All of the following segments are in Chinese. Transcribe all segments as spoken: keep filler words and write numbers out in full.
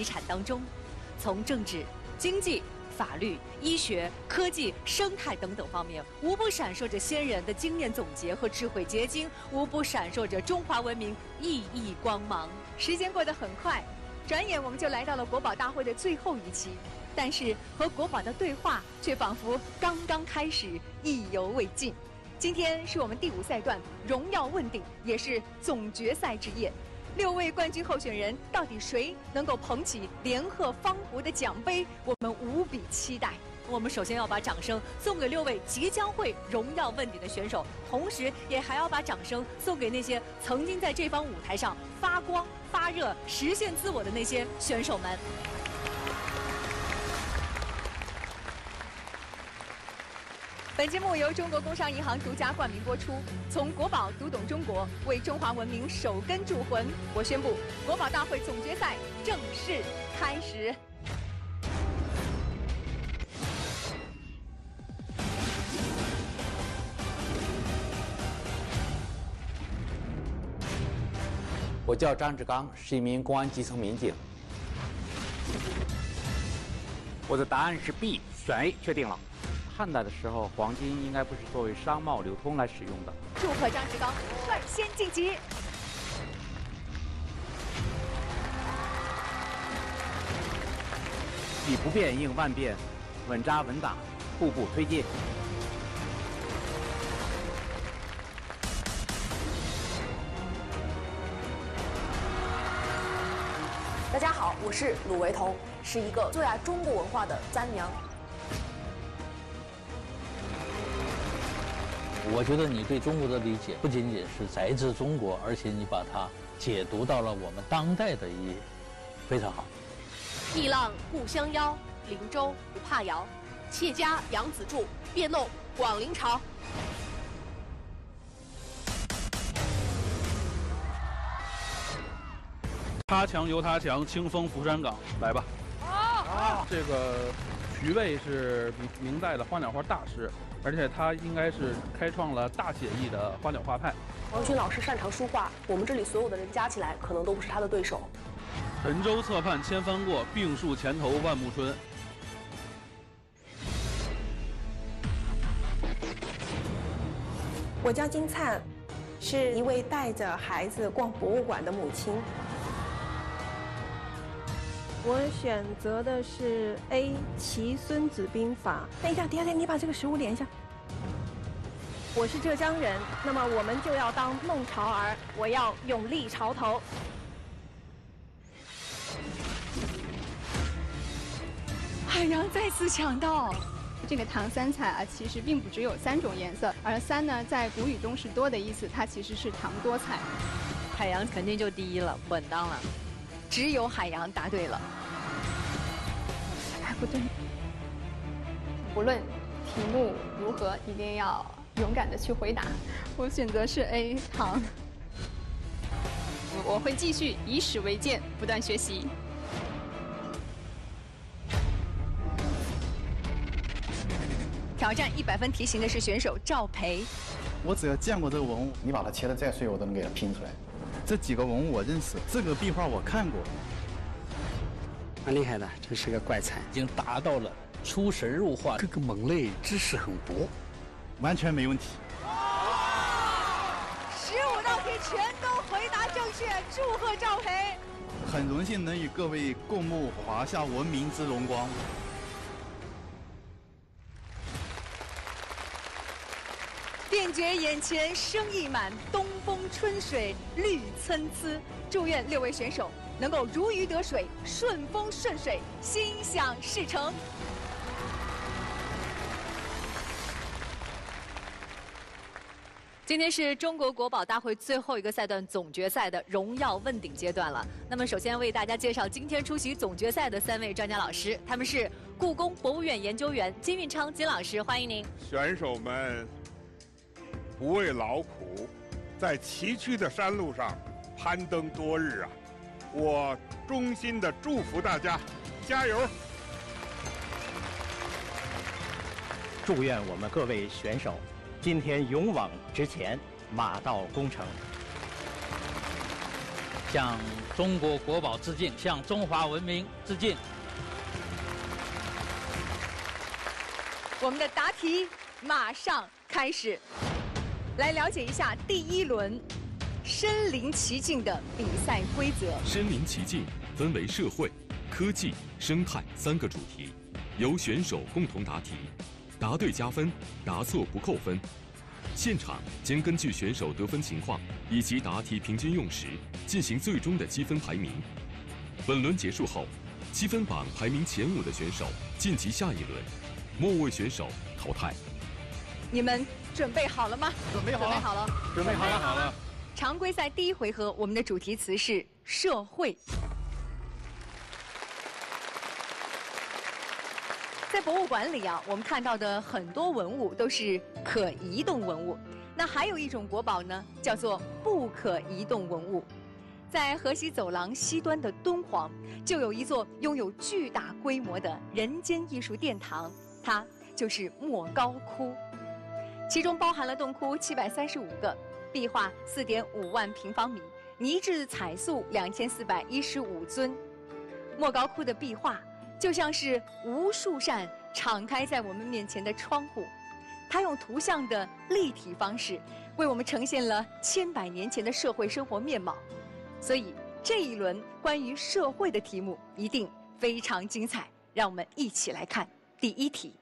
遗产当中，从政治、经济、法律、医学、科技、生态等等方面，无不闪烁着先人的经验总结和智慧结晶，无不闪烁着中华文明熠熠光芒。时间过得很快，转眼我们就来到了国宝大会的最后一期，但是和国宝的对话却仿佛刚刚开始，意犹未尽。 今天是我们第五赛段荣耀问鼎，也是总决赛之夜。六位冠军候选人，到底谁能够捧起联合方湖的奖杯？我们无比期待。我们首先要把掌声送给六位即将会荣耀问鼎的选手，同时也还要把掌声送给那些曾经在这方舞台上发光发热、实现自我的那些选手们。 本节目由中国工商银行独家冠名播出。从国宝读懂中国，为中华文明守根铸魂。我宣布，国宝大会总决赛正式开始。我叫张志刚，是一名公安基层民警。我的答案是 B， 选 A 确定了。 汉代的时候，黄金应该不是作为商贸流通来使用的。祝贺张志刚率先晋级。以不变应万变，稳扎稳打，步步推进。大家好，我是鲁维彤，是一个最爱中国文化的簪娘。 我觉得你对中国的理解不仅仅是来自中国，而且你把它解读到了我们当代的意义，非常好。一浪不相邀，林州不怕遥。妾家杨子柱，别弄广陵潮。他强由他强，清风拂山岗。来吧。啊，这个徐渭是明明代的花鸟画大师。 而且他应该是开创了大写意的花鸟画派。王群老师擅长书画，我们这里所有的人加起来，可能都不是他的对手。沉舟侧畔千帆过，病树前头万木春。我叫金灿，是一位带着孩子逛博物馆的母亲。我选择的是 A 齐孙子兵法。等一下，等一下，你把这个食物连一下。我是浙江人，那么我们就要当弄潮儿，我要勇立潮头。海洋再次抢到。这个唐三彩啊，其实并不只有三种颜色，而三呢，在古语中是多的意思，它其实是唐多彩。海洋肯定就第一了，稳当了。 只有海洋答对了。哎，不对。无论题目如何，一定要勇敢的去回答。我选择是 A 唐。我会继续以史为鉴，不断学习。挑战一百分题型的是选手赵培。我只要见过这个文物，你把它切得再碎，我都能给它拼出来。 这几个文物我认识，这个壁画我看过，蛮厉害的，真是个怪才，已经达到了出神入化。各个门类知识很薄，完全没问题。十五道题全都回答正确，祝贺赵培！很荣幸能与各位共沐华夏文明之荣光。 便觉眼前生意满，东风春水绿参差。祝愿六位选手能够如鱼得水，顺风顺水，心想事成。今天是中国国宝大会最后一个赛段总决赛的荣耀问鼎阶段了。那么，首先为大家介绍今天出席总决赛的三位专家老师，他们是故宫博物院研究员金运昌金老师，欢迎您。选手们。 不畏劳苦，在崎岖的山路上攀登多日啊！我衷心的祝福大家，加油！祝愿我们各位选手今天勇往直前，马到功成。向中国国宝致敬，向中华文明致敬。我们的答题马上开始，来了解一下第一轮身临其境的比赛规则。身临其境分为社会、科技、生态三个主题，由选手共同答题，答对加分，答错不扣分。 现场将根据选手得分情况以及答题平均用时进行最终的积分排名。本轮结束后，积分榜排名前五的选手晋级下一轮，末位选手淘汰。你们准备好了吗？准备好了，准备好了，准备好了。好了常规赛第一回合，我们的主题词是社会。在博物馆里啊，我们看到的很多文物都是可移动文物。那还有一种国宝呢，叫做不可移动文物。在河西走廊西端的敦煌，就有一座拥有巨大规模的人间艺术殿堂，它就是莫高窟。其中包含了洞窟七百三十五个，壁画四点五万平方米，泥质彩塑两千四百一十五尊。莫高窟的壁画 就像是无数扇敞开在我们面前的窗户，它用图像的立体方式，为我们呈现了千百年前的社会生活面貌。所以这一轮关于社会的题目一定非常精彩，让我们一起来看第一题。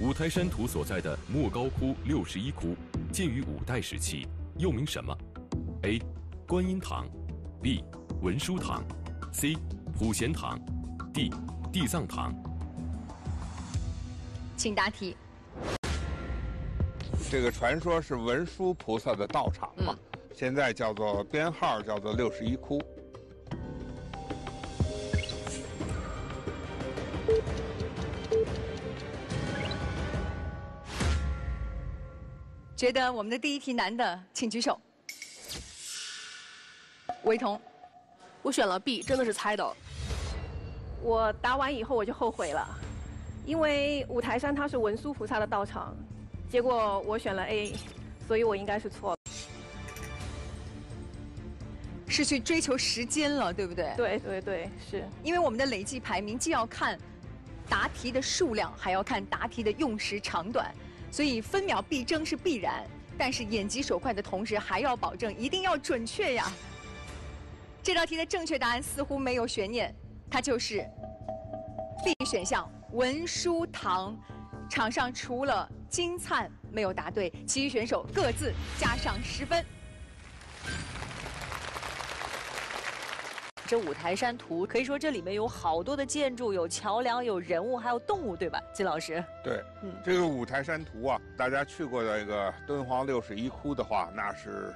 五台山图所在的莫高窟六十一窟，建于五代时期，又名什么 ？A. 观音堂 B. 文殊堂 C. 普贤堂 D 地藏堂，请答题。这个传说是文殊菩萨的道场嘛？嗯、现在叫做编号叫做六十一窟。觉得我们的第一题难的，请举手。韦彤，我选了 B， 真的是猜的。 我答完以后我就后悔了，因为五台山它是文殊菩萨的道场，结果我选了 A， 所以我应该是错了。是去追求时间了，对不对？对对对，是。因为我们的累计排名既要看答题的数量，还要看答题的用时长短，所以分秒必争是必然。但是眼疾手快的同时，还要保证一定要准确呀。这道题的正确答案似乎没有悬念。 它就是 B 选项文殊堂，场上除了金灿没有答对，其余选手各自加上十分。这五台山图可以说这里面有好多的建筑，有桥梁，有人物，还有动物，对吧，金老师？对，嗯，这个五台山图啊，大家去过这个敦煌六十一窟的话，那是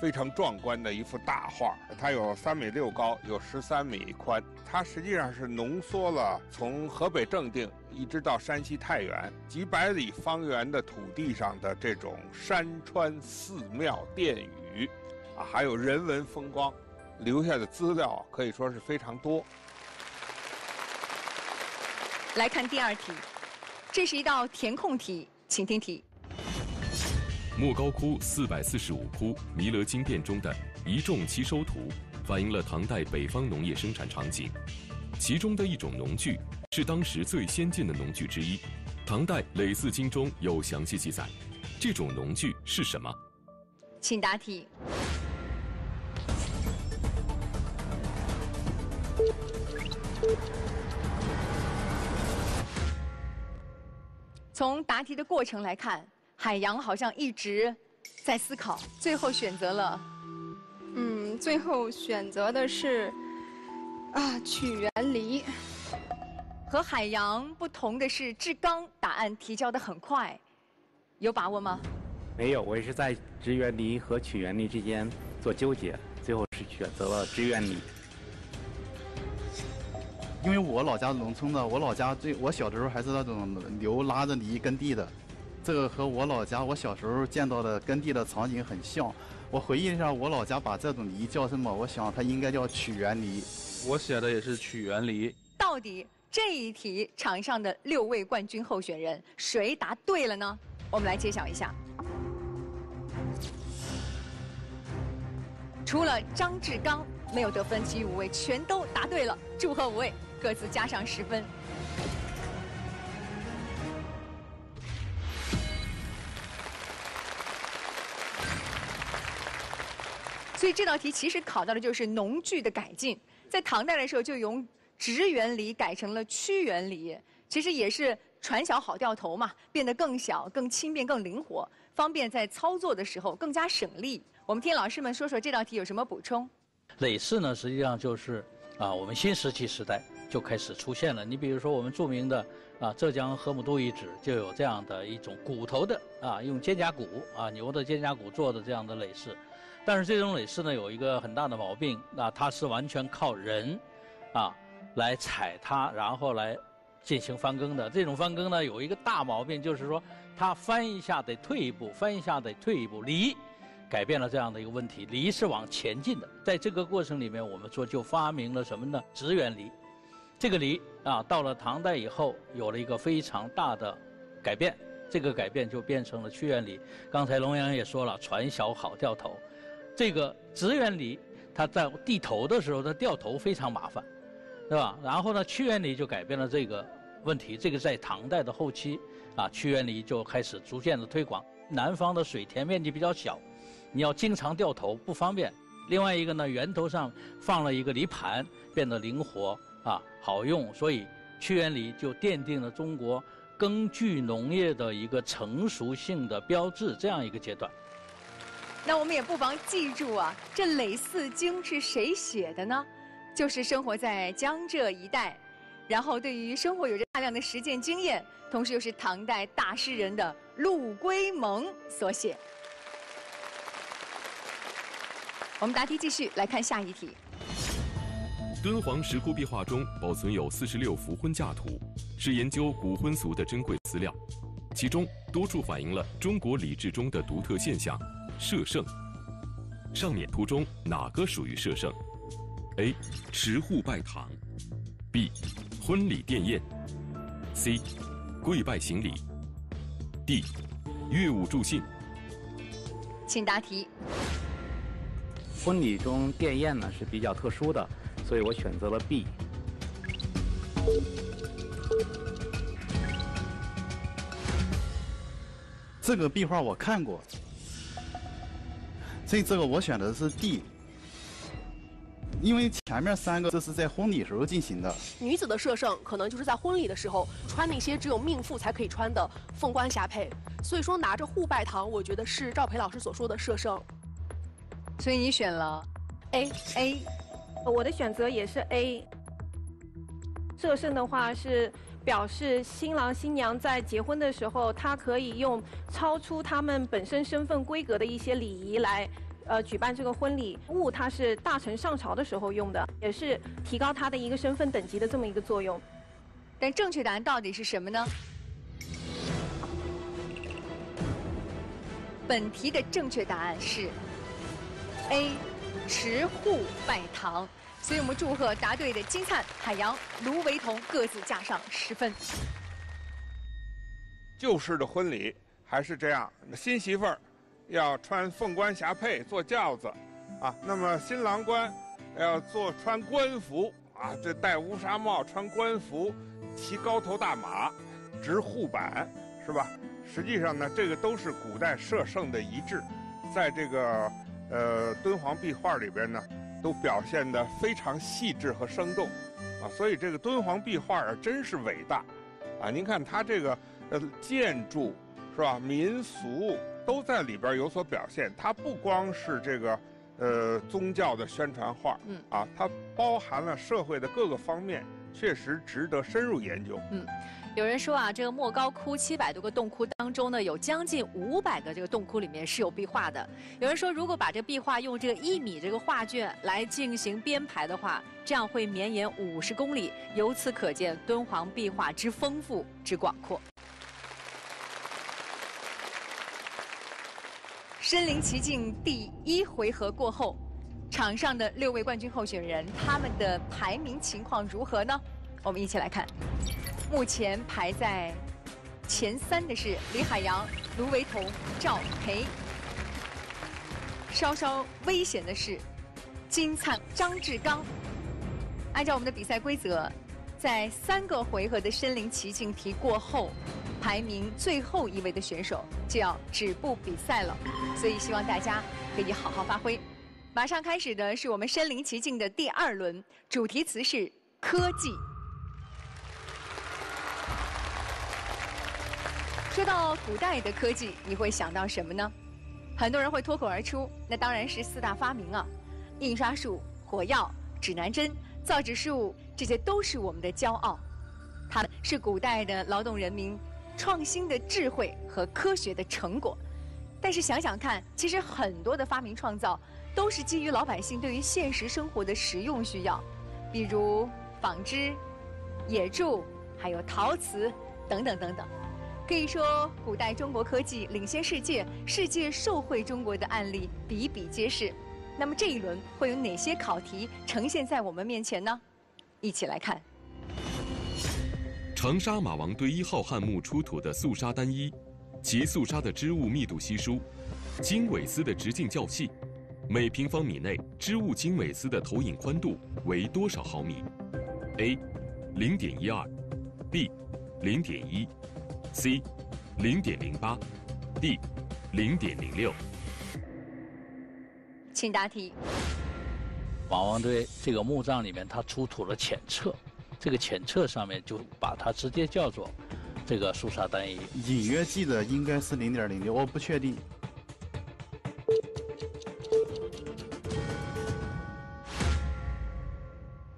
非常壮观的一幅大画，它有三米六高，有十三米宽。它实际上是浓缩了从河北正定一直到山西太原几百里方圆的土地上的这种山川、寺庙、殿宇，啊，还有人文风光，留下的资料可以说是非常多。来看第二题，这是一道填空题，请听题。 莫高窟四百四十五窟弥勒经变中的一众七收图，反映了唐代北方农业生产场景。其中的一种农具是当时最先进的农具之一，唐代耒字经中有详细记载。这种农具是什么？请答题。从答题的过程来看， 海洋好像一直在思考，最后选择了，嗯，最后选择的是，啊，曲园离。和海洋不同的是，志刚答案提交的很快，有把握吗？没有，我也是在直园离和曲园离之间做纠结，最后是选择了直园离。因为我老家农村的，我老家最我小的时候还是那种牛拉着犁耕地的。 这个和我老家我小时候见到的耕地的场景很像，我回忆一下我老家把这种梨叫什么？我想它应该叫曲园梨。我写的也是曲园梨。到底这一题场上的六位冠军候选人谁答对了呢？我们来揭晓一下。除了张志刚没有得分，其余五位全都答对了，祝贺五位各自加上十分。 所以这道题其实考到的就是农具的改进，在唐代的时候就由直园犁改成了曲园犁，其实也是船小好掉头嘛，变得更小、更轻便、更灵活，方便在操作的时候更加省力。我们听老师们说说这道题有什么补充？耒耜呢，实际上就是啊，我们新石器时代就开始出现了。你比如说我们著名的啊浙江河姆渡遗址就有这样的一种骨头的啊，用肩胛骨啊牛的肩胛骨做的这样的耒耜。 但是这种耒耜呢，有一个很大的毛病，那、啊、它是完全靠人，啊，来踩它，然后来进行翻耕的。这种翻耕呢，有一个大毛病，就是说它翻一下得退一步，翻一下得退一步。犁改变了这样的一个问题，犁是往前进的。在这个过程里面，我们说就发明了什么呢？直园犁。这个犁啊，到了唐代以后，有了一个非常大的改变。这个改变就变成了曲园犁。刚才龙阳也说了，船小好掉头。 这个直园犁，它在地头的时候，它掉头非常麻烦，对吧？然后呢，曲园犁就改变了这个问题。这个在唐代的后期，啊，曲园犁就开始逐渐的推广。南方的水田面积比较小，你要经常掉头不方便。另外一个呢，源头上放了一个犁盘，变得灵活啊，好用。所以曲园犁就奠定了中国耕具农业的一个成熟性的标志这样一个阶段。 那我们也不妨记住啊，这《耒耜经》是谁写的呢？就是生活在江浙一带，然后对于生活有着大量的实践经验，同时又是唐代大诗人的陆龟蒙所写。我们答题继续来看下一题。敦煌石窟壁画中保存有四十六幅婚嫁图，是研究古婚俗的珍贵资料，其中多数反映了中国礼制中的独特现象。 摄政，上面图中哪个属于摄政 ？A. 持户拜堂 B. 婚礼殿宴 C. 跪拜行礼 D. 乐舞助兴。请答题。婚礼中殿宴呢是比较特殊的，所以我选择了 B。这个壁画我看过。 这这个我选的是 D， 因为前面三个这是在婚礼时候进行的。女子的摄政可能就是在婚礼的时候穿那些只有命妇才可以穿的凤冠霞帔，所以说拿着户拜堂，我觉得是赵培老师所说的摄政。所以你选了 A A， 我的选择也是 A。摄政的话是。 表示新郎新娘在结婚的时候，他可以用超出他们本身身份规格的一些礼仪来，呃，举办这个婚礼。物它是大臣上朝的时候用的，也是提高他的一个身份等级的这么一个作用。但正确答案到底是什么呢？本题的正确答案是 A， 持户拜堂。 所以我们祝贺答对的金灿、海洋、卢维彤各自加上十分。旧式的婚礼还是这样，新媳妇儿要穿凤冠霞帔做轿子，啊，那么新郎官要做穿官服啊，这戴乌纱帽、穿官服、骑高头大马、执护板，是吧？实际上呢，这个都是古代摄政的遗制，在这个呃敦煌壁画里边呢。 都表现得非常细致和生动，啊，所以这个敦煌壁画啊，真是伟大，啊，您看它这个呃建筑是吧，民俗都在里边有所表现。它不光是这个呃宗教的宣传画，嗯，啊，它包含了社会的各个方面，确实值得深入研究。嗯，有人说啊，这个莫高窟七百多个洞窟当中呢，有将近五百个这个洞窟里面是有壁画的。有人说，如果把这壁画用这个一米这个画卷来进行编排的话，这样会绵延五十公里。由此可见，敦煌壁画之丰富之广阔。身临其境第一回合过后，场上的六位冠军候选人，他们的排名情况如何呢？我们一起来看。目前排在。 前三的是李海洋、卢维彤、赵培。稍稍危险的是金灿、张志刚。按照我们的比赛规则，在三个回合的身临其境题过后，排名最后一位的选手就要止步比赛了。所以希望大家可以好好发挥。马上开始的是我们身临其境的第二轮，主题词是科技。 说到古代的科技，你会想到什么呢？很多人会脱口而出，那当然是四大发明啊，印刷术、火药、指南针、造纸术，这些都是我们的骄傲。它们是古代的劳动人民创新的智慧和科学的成果。但是想想看，其实很多的发明创造都是基于老百姓对于现实生活的实用需要，比如纺织、冶铸，还有陶瓷等等等等。 可以说，古代中国科技领先世界，世界受惠中国的案例比比皆是。那么这一轮会有哪些考题呈现在我们面前呢？一起来看。长沙马王堆一号汉墓出土的素纱单衣，其素纱的织物密度稀疏，经纬丝的直径较细，每平方米内织物经纬丝的投影宽度为多少毫米 ？A. 零点一二 B. 零点一 C 零点零八 D 零点零六，请答题。马王堆这个墓葬里面，它出土了浅册，这个浅册上面就把它直接叫做这个素纱单衣。隐约记得应该是 零点零六， 我不确定。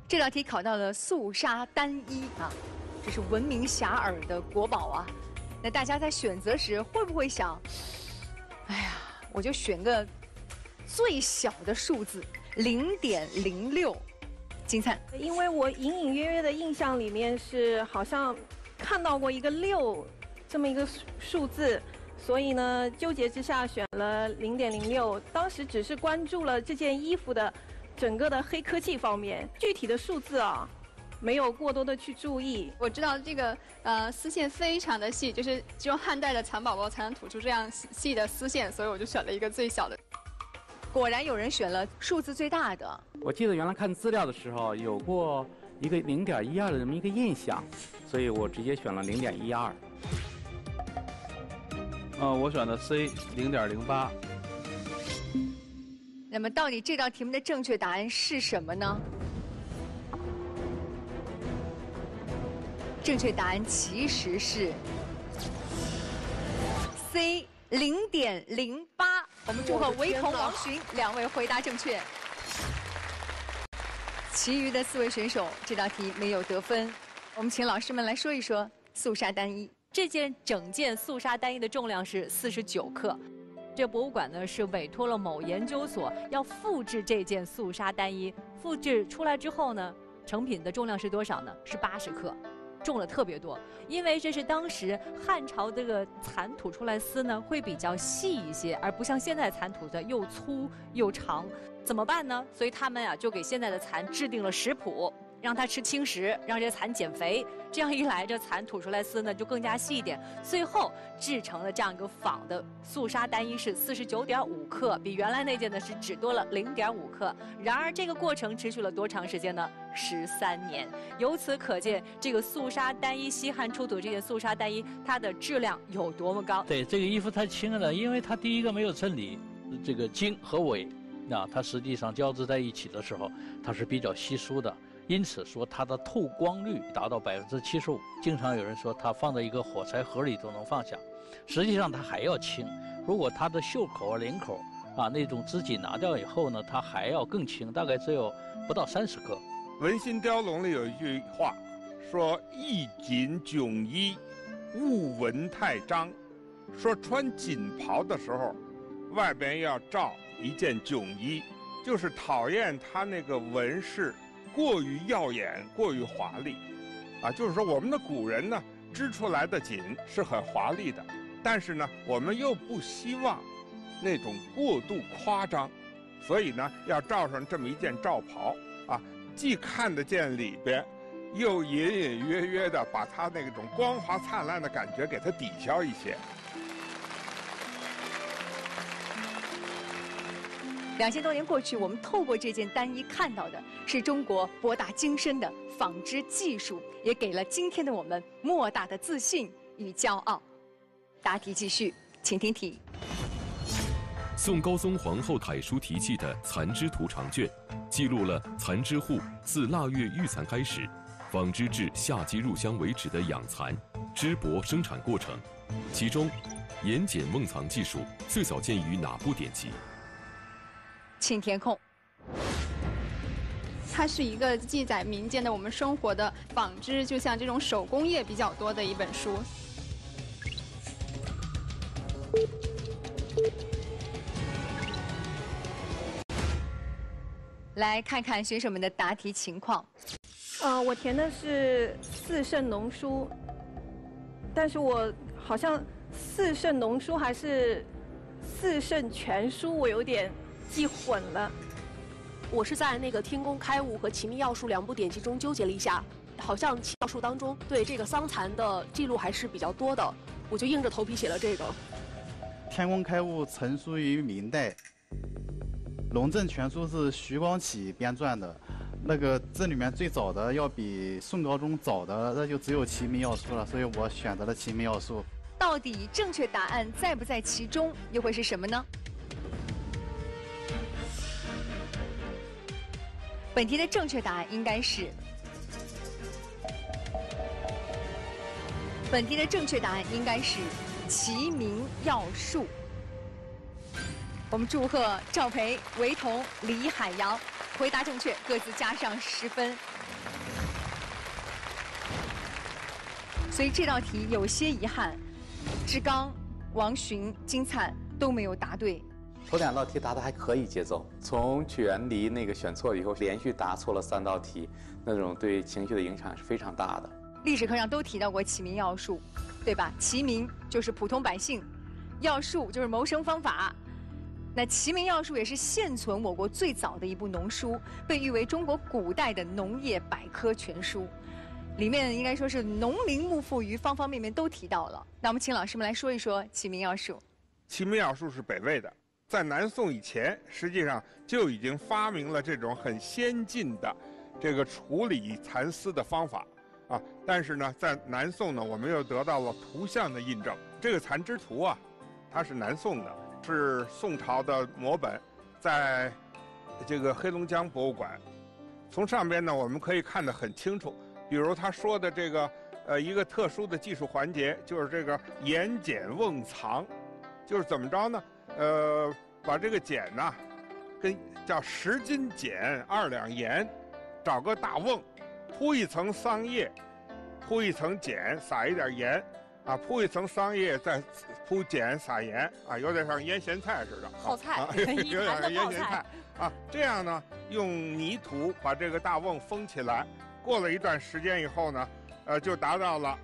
这道题考到了素纱单衣啊，这是闻名遐迩的国宝啊。 那大家在选择时会不会想，哎呀，我就选个最小的数字， 零点零六。金灿，因为我隐隐约约的印象里面是好像看到过一个六这么一个数字，所以呢纠结之下选了 零点零六。当时只是关注了这件衣服的整个的黑科技方面，具体的数字啊。 没有过多的去注意，我知道这个呃丝线非常的细，就是只有汉代的蚕宝宝才能吐出这样细的丝线，所以我就选了一个最小的。果然有人选了数字最大的。我记得原来看资料的时候有过一个 零点一二 的这么一个印象，所以我直接选了 零点一二。呃，我选的 C 零点零八。那么到底这道题目的正确答案是什么呢？ 正确答案其实是 C 零点零八。我们祝贺韦彤、王洵两位回答正确。其余的四位选手这道题没有得分。我们请老师们来说一说素纱单衣。这件整件素纱单衣的重量是四十九克。这博物馆呢是委托了某研究所要复制这件素纱单衣，复制出来之后呢，成品的重量是多少呢？是八十克。 重了特别多，因为这是当时汉朝这个蚕吐出来丝呢，会比较细一些，而不像现在蚕吐的又粗又长，怎么办呢？所以他们呀、啊、就给现在的蚕制定了食谱，让它吃轻食，让这些蚕减肥。这样一来，这蚕吐出来丝呢就更加细一点，最后制成了这样一个仿的素纱单衣，是四十九点五克，比原来那件呢是只多了零点五克。然而这个过程持续了多长时间呢？ 十三年，由此可见，这个素纱单衣，西汉出土这件素纱单衣，它的质量有多么高。对，这个衣服太轻了，因为它第一个没有衬里，这个经和纬，啊，它实际上交织在一起的时候，它是比较稀疏的，因此说它的透光率达到百分之七十五。经常有人说它放在一个火柴盒里都能放下，实际上它还要轻。如果它的袖口啊、领口啊那种织锦拿掉以后呢，它还要更轻，大概只有不到三十克。 文心雕龙里有一句话，说衣锦迥衣，勿闻太张。说穿锦袍的时候，外边要罩一件迥衣，就是讨厌它那个纹饰过于耀眼、过于华丽。啊，就是说我们的古人呢，织出来的锦是很华丽的，但是呢，我们又不希望那种过度夸张，所以呢，要罩上这么一件罩袍啊。 既看得见里边，又隐隐约约的把它那种光华灿烂的感觉给它抵消一些。两千多年过去，我们透过这件单衣看到的是中国博大精深的纺织技术，也给了今天的我们莫大的自信与骄傲。答题继续，请听题。宋高宗皇后楷书题记的蚕织图长卷，记录了蚕织户自腊月育蚕开始，纺织至夏季入乡为止的养蚕、织帛生产过程，其中盐碱瓮藏技术最早见于哪部典籍？ 请填空。它是一个记载民间的我们生活的纺织，就像这种手工业比较多的一本书。来看看学生们的答题情况。呃，我填的是《四圣农书》，但是我好像《四圣农书》还是《四圣全书》，我有点 记混了，我是在那个《天工开物》和《齐民要术》两部典籍中纠结了一下，好像《齐民要术》当中对这个桑蚕的记录还是比较多的，我就硬着头皮写了这个。《天工开物》成书于明代，《隆正全书》是徐光启编撰的，那个这里面最早的要比宋高宗早的，那就只有《齐民要术》了，所以我选择了《齐民要术》。到底正确答案在不在其中，又会是什么呢？ 本题的正确答案应该是，本题的正确答案应该是《齐民要术》。我们祝贺赵培、韦彤、李海洋回答正确，各自加上十分。所以这道题有些遗憾，志刚、王洵、金灿都没有答对。 头两道题答的还可以节奏，从卷离那个选错了以后，连续答错了三道题，那种对情绪的影响是非常大的。历史课上都提到过“齐民要术”，对吧？齐民就是普通百姓，要术就是谋生方法。那“齐民要术”也是现存我国最早的一部农书，被誉为中国古代的农业百科全书。里面应该说是农林牧副渔方方面面都提到了。那我们请老师们来说一说“齐民要术”。“齐民要术”是北魏的。 在南宋以前，实际上就已经发明了这种很先进的这个处理蚕丝的方法啊。但是呢，在南宋呢，我们又得到了图像的印证。这个蚕织图啊，它是南宋的，是宋朝的摹本，在这个黑龙江博物馆。从上边呢，我们可以看得很清楚，比如他说的这个呃一个特殊的技术环节，就是这个盐碱瓮藏，就是怎么着呢？ 呃，把这个碱呐，跟叫十斤碱二两盐，找个大瓮，铺一层桑叶，铺一层碱，撒一点盐，啊，铺一层桑叶，再铺碱撒盐，啊，有点像腌咸菜似的，泡菜，啊、有点像腌咸菜，啊，这样呢，用泥土把这个大瓮封起来，过了一段时间以后呢，呃，就达到了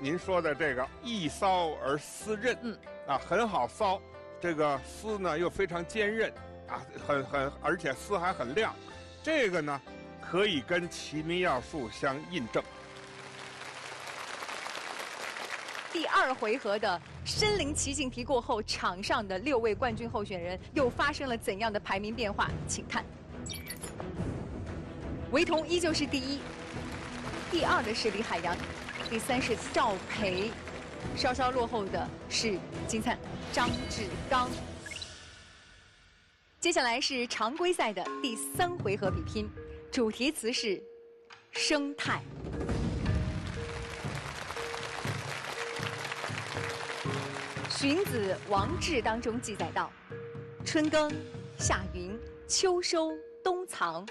您说的这个易搔而丝韧，嗯，啊，很好搔。 这个丝呢又非常坚韧，啊，很很，而且丝还很亮，这个呢可以跟齐民要术相印证。第二回合的身临其境题过后，场上的六位冠军候选人又发生了怎样的排名变化？请看，韦彤依旧是第一，第二的是李海洋，第三是赵培。 稍稍落后的是金灿、张志刚。接下来是常规赛的第三回合比拼，主题词是“生态”。《荀子·王志》当中记载到：“春耕，夏耘，秋收，冬藏。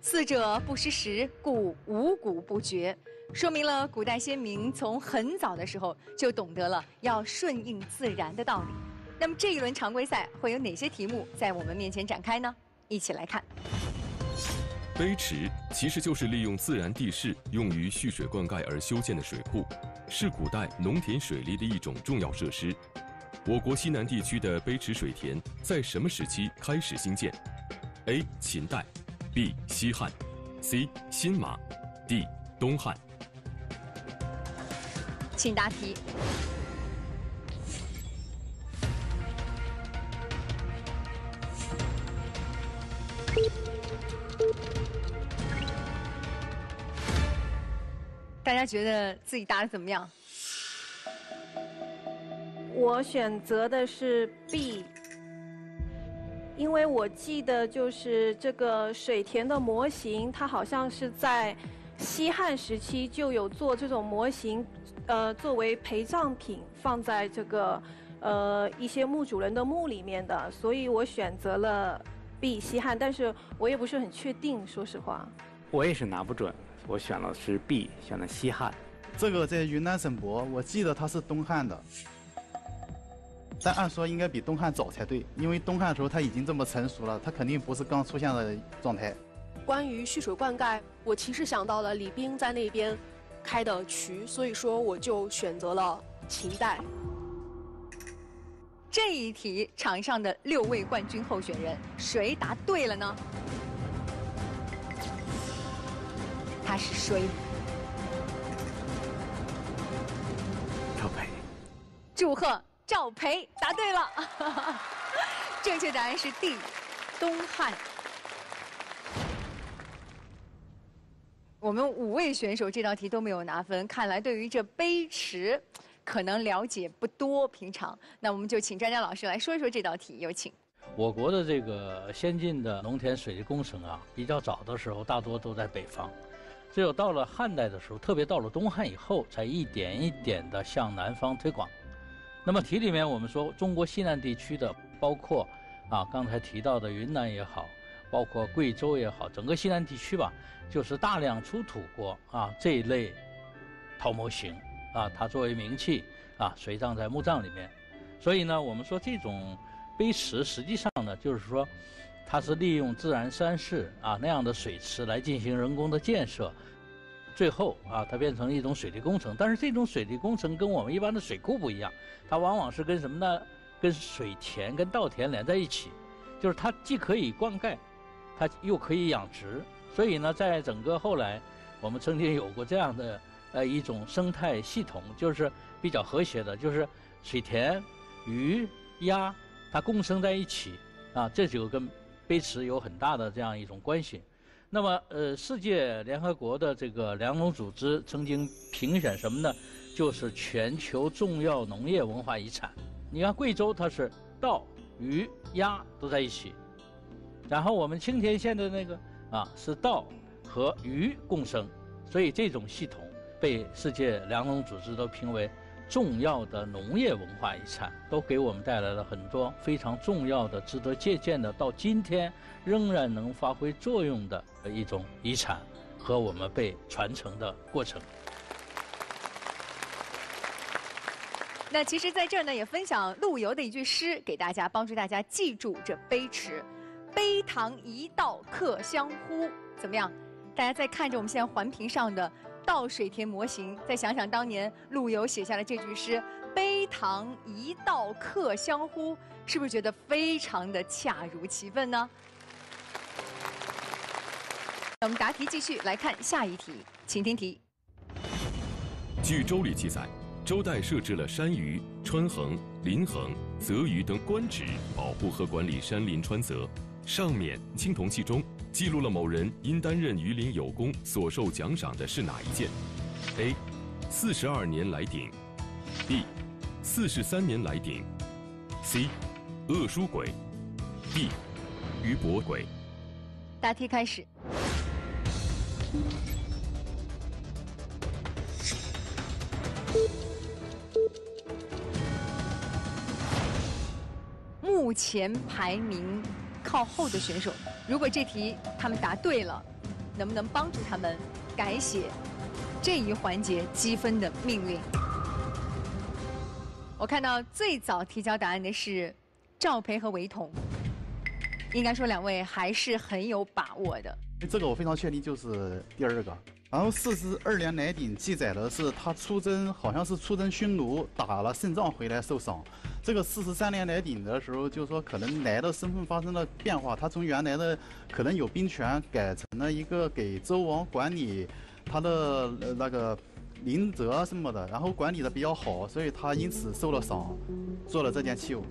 四者不失时，故五谷不绝。” 说明了古代先民从很早的时候就懂得了要顺应自然的道理。那么这一轮常规赛会有哪些题目在我们面前展开呢？一起来看。碑池其实就是利用自然地势用于蓄水灌溉而修建的水库，是古代农田水利的一种重要设施。我国西南地区的碑池水田在什么时期开始兴建 ？A. 秦代 B. 西汉 C. 新马 D. 东汉。 请答题。大家觉得自己答的怎么样？我选择的是 B， 因为我记得就是这个水田的模型，它好像是在西汉时期就有做这种模型，呃，作为陪葬品放在这个呃一些墓主人的墓里面的，所以我选择了 B 西汉，但是我也不是很确定，说实话。我也是拿不准，我选了是 B， 选了西汉。这个在云南省博，我记得它是东汉的。 但按说应该比东汉早才对，因为东汉的时候它已经这么成熟了，它肯定不是刚出现的状态。关于蓄水灌溉，我其实想到了李冰在那边开的渠，所以说我就选择了秦代。这一题场上的六位冠军候选人，谁答对了呢？他是谁？赵培。祝贺！ 赵培答对了，正确答案是 D， 东汉。我们五位选手这道题都没有拿分，看来对于这碑池可能了解不多。平常，那我们就请张江老师来说一说这道题，有请。我国的这个先进的农田水利工程啊，比较早的时候大多都在北方，只有到了汉代的时候，特别到了东汉以后，才一点一点地向南方推广。 那么题里面我们说，中国西南地区的，包括啊刚才提到的云南也好，包括贵州也好，整个西南地区吧，就是大量出土过啊这一类陶模型啊，它作为名器啊随葬在墓葬里面。所以呢，我们说这种碑石实际上呢，就是说它是利用自然山势啊那样的水池来进行人工的建设。 最后啊，它变成一种水利工程，但是这种水利工程跟我们一般的水库不一样，它往往是跟什么呢？跟水田、跟稻田连在一起，就是它既可以灌溉，它又可以养殖。所以呢，在整个后来，我们曾经有过这样的呃一种生态系统，就是比较和谐的，就是水田、鱼、鸭它共生在一起啊，这就跟碑池有很大的这样一种关系。 那么，呃，世界联合国的这个粮农组织曾经评选什么呢？就是全球重要农业文化遗产。你看贵州，它是稻、鱼、鸭都在一起，然后我们青田县的那个啊是稻和鱼共生，所以这种系统被世界粮农组织都评为重要的农业文化遗产，都给我们带来了很多非常重要的、值得借鉴的，到今天仍然能发挥作用的。 一种遗产和我们被传承的过程。那其实，在这儿呢，也分享陆游的一句诗给大家，帮助大家记住这碑池。碑堂一道客相呼，怎么样？大家再看着我们现在环屏上的稻水田模型，再想想当年陆游写下的这句诗“碑堂一道客相呼”，是不是觉得非常的恰如其分呢？ 我们答题继续来看下一题，请听题。据《周礼》记载，周代设置了山虞、川衡、林衡、泽虞等官职，保护和管理山林川泽。上面青铜器中记录了某人因担任虞林有功所受奖赏的是哪一件 ？A. 四十二年来鼎 B. 四十三年来鼎 C. 恶书鬼 D. 虞伯鬼。答题开始。 目前排名靠后的选手，如果这题他们答对了，能不能帮助他们改写这一环节积分的命运？我看到最早提交答案的是赵培和韦彤，应该说两位还是很有把握的。 这个我非常确定，就是第二个。然后四十二年来鼎记载的是他出征，好像是出征匈奴，打了胜仗回来受伤。这个四十三年来鼎的时候，就是说可能来的身份发生了变化，他从原来的可能有兵权，改成了一个给周王管理他的那个林泽什么的，然后管理的比较好，所以他因此受了伤，做了这件器物。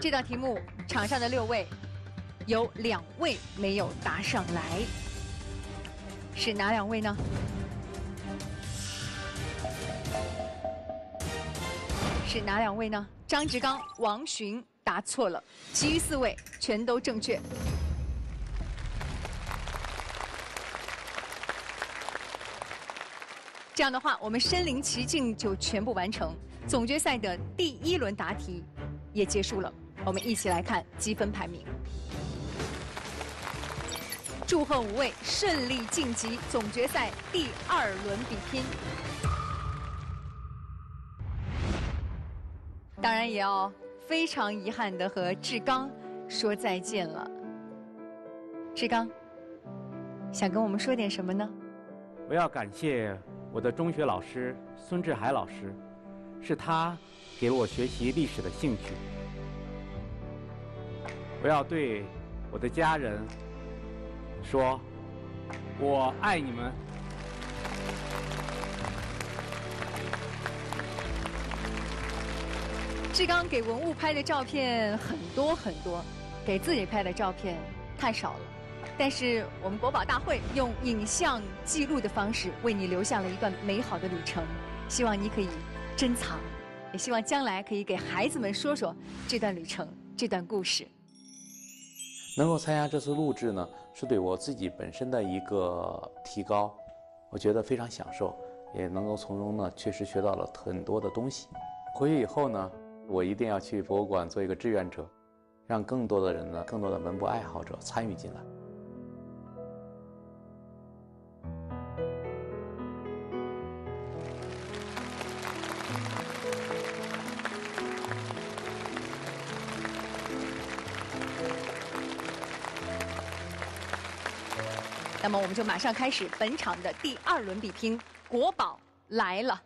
这道题目，场上的六位有两位没有答上来，是哪两位呢？是哪两位呢？张志刚、王洵答错了，其余四位全都正确。 这样的话，我们身临其境就全部完成，总决赛的第一轮答题也结束了。我们一起来看积分排名。祝贺五位顺利晋级总决赛第二轮比拼。当然，也要非常遗憾的和志刚说再见了。志刚，想跟我们说点什么呢？我要感谢 我的中学老师孙志海老师，是他给我学习历史的兴趣。我要对我的家人说，我爱你们。志刚给文物拍的照片很多很多，给自己拍的照片太少了。 但是我们国宝大会用影像记录的方式，为你留下了一段美好的旅程。希望你可以珍藏，也希望将来可以给孩子们说说这段旅程、这段故事。能够参加这次录制呢，是对我自己本身的一个提高，我觉得非常享受，也能够从中呢确实学到了很多的东西。回去以后呢，我一定要去博物馆做一个志愿者，让更多的人呢、更多的文博爱好者参与进来。 那么我们就马上开始本场的第二轮比拼，国宝来了。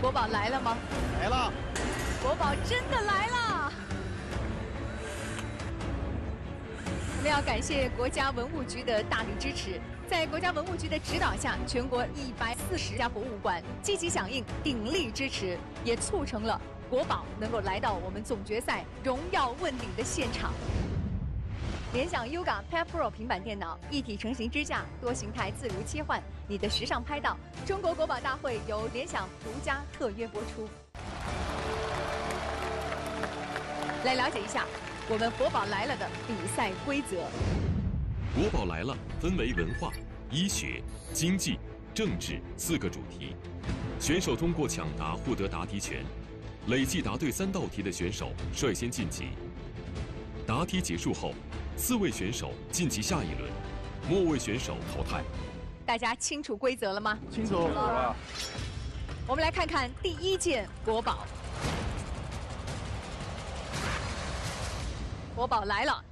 国宝来了吗？来了。国宝真的来了。我们要感谢国家文物局的大力支持。 在国家文物局的指导下，全国一百四十家博物馆积极响应，鼎力支持，也促成了国宝能够来到我们总决赛荣耀问鼎的现场。联想 Yoga Pad Pro 平板电脑一体成型支架，多形态自如切换，你的时尚拍档。中国国宝大会由联想独家特约播出。来了解一下我们国宝来了的比赛规则。 国宝来了分为文化、医学、经济、政治四个主题，选手通过抢答获得答题权，累计答对三道题的选手率先晋级。答题结束后，四位选手晋级下一轮，末位选手淘汰。大家清楚规则了吗？清楚了。我们来看看第一件国宝。国宝来了，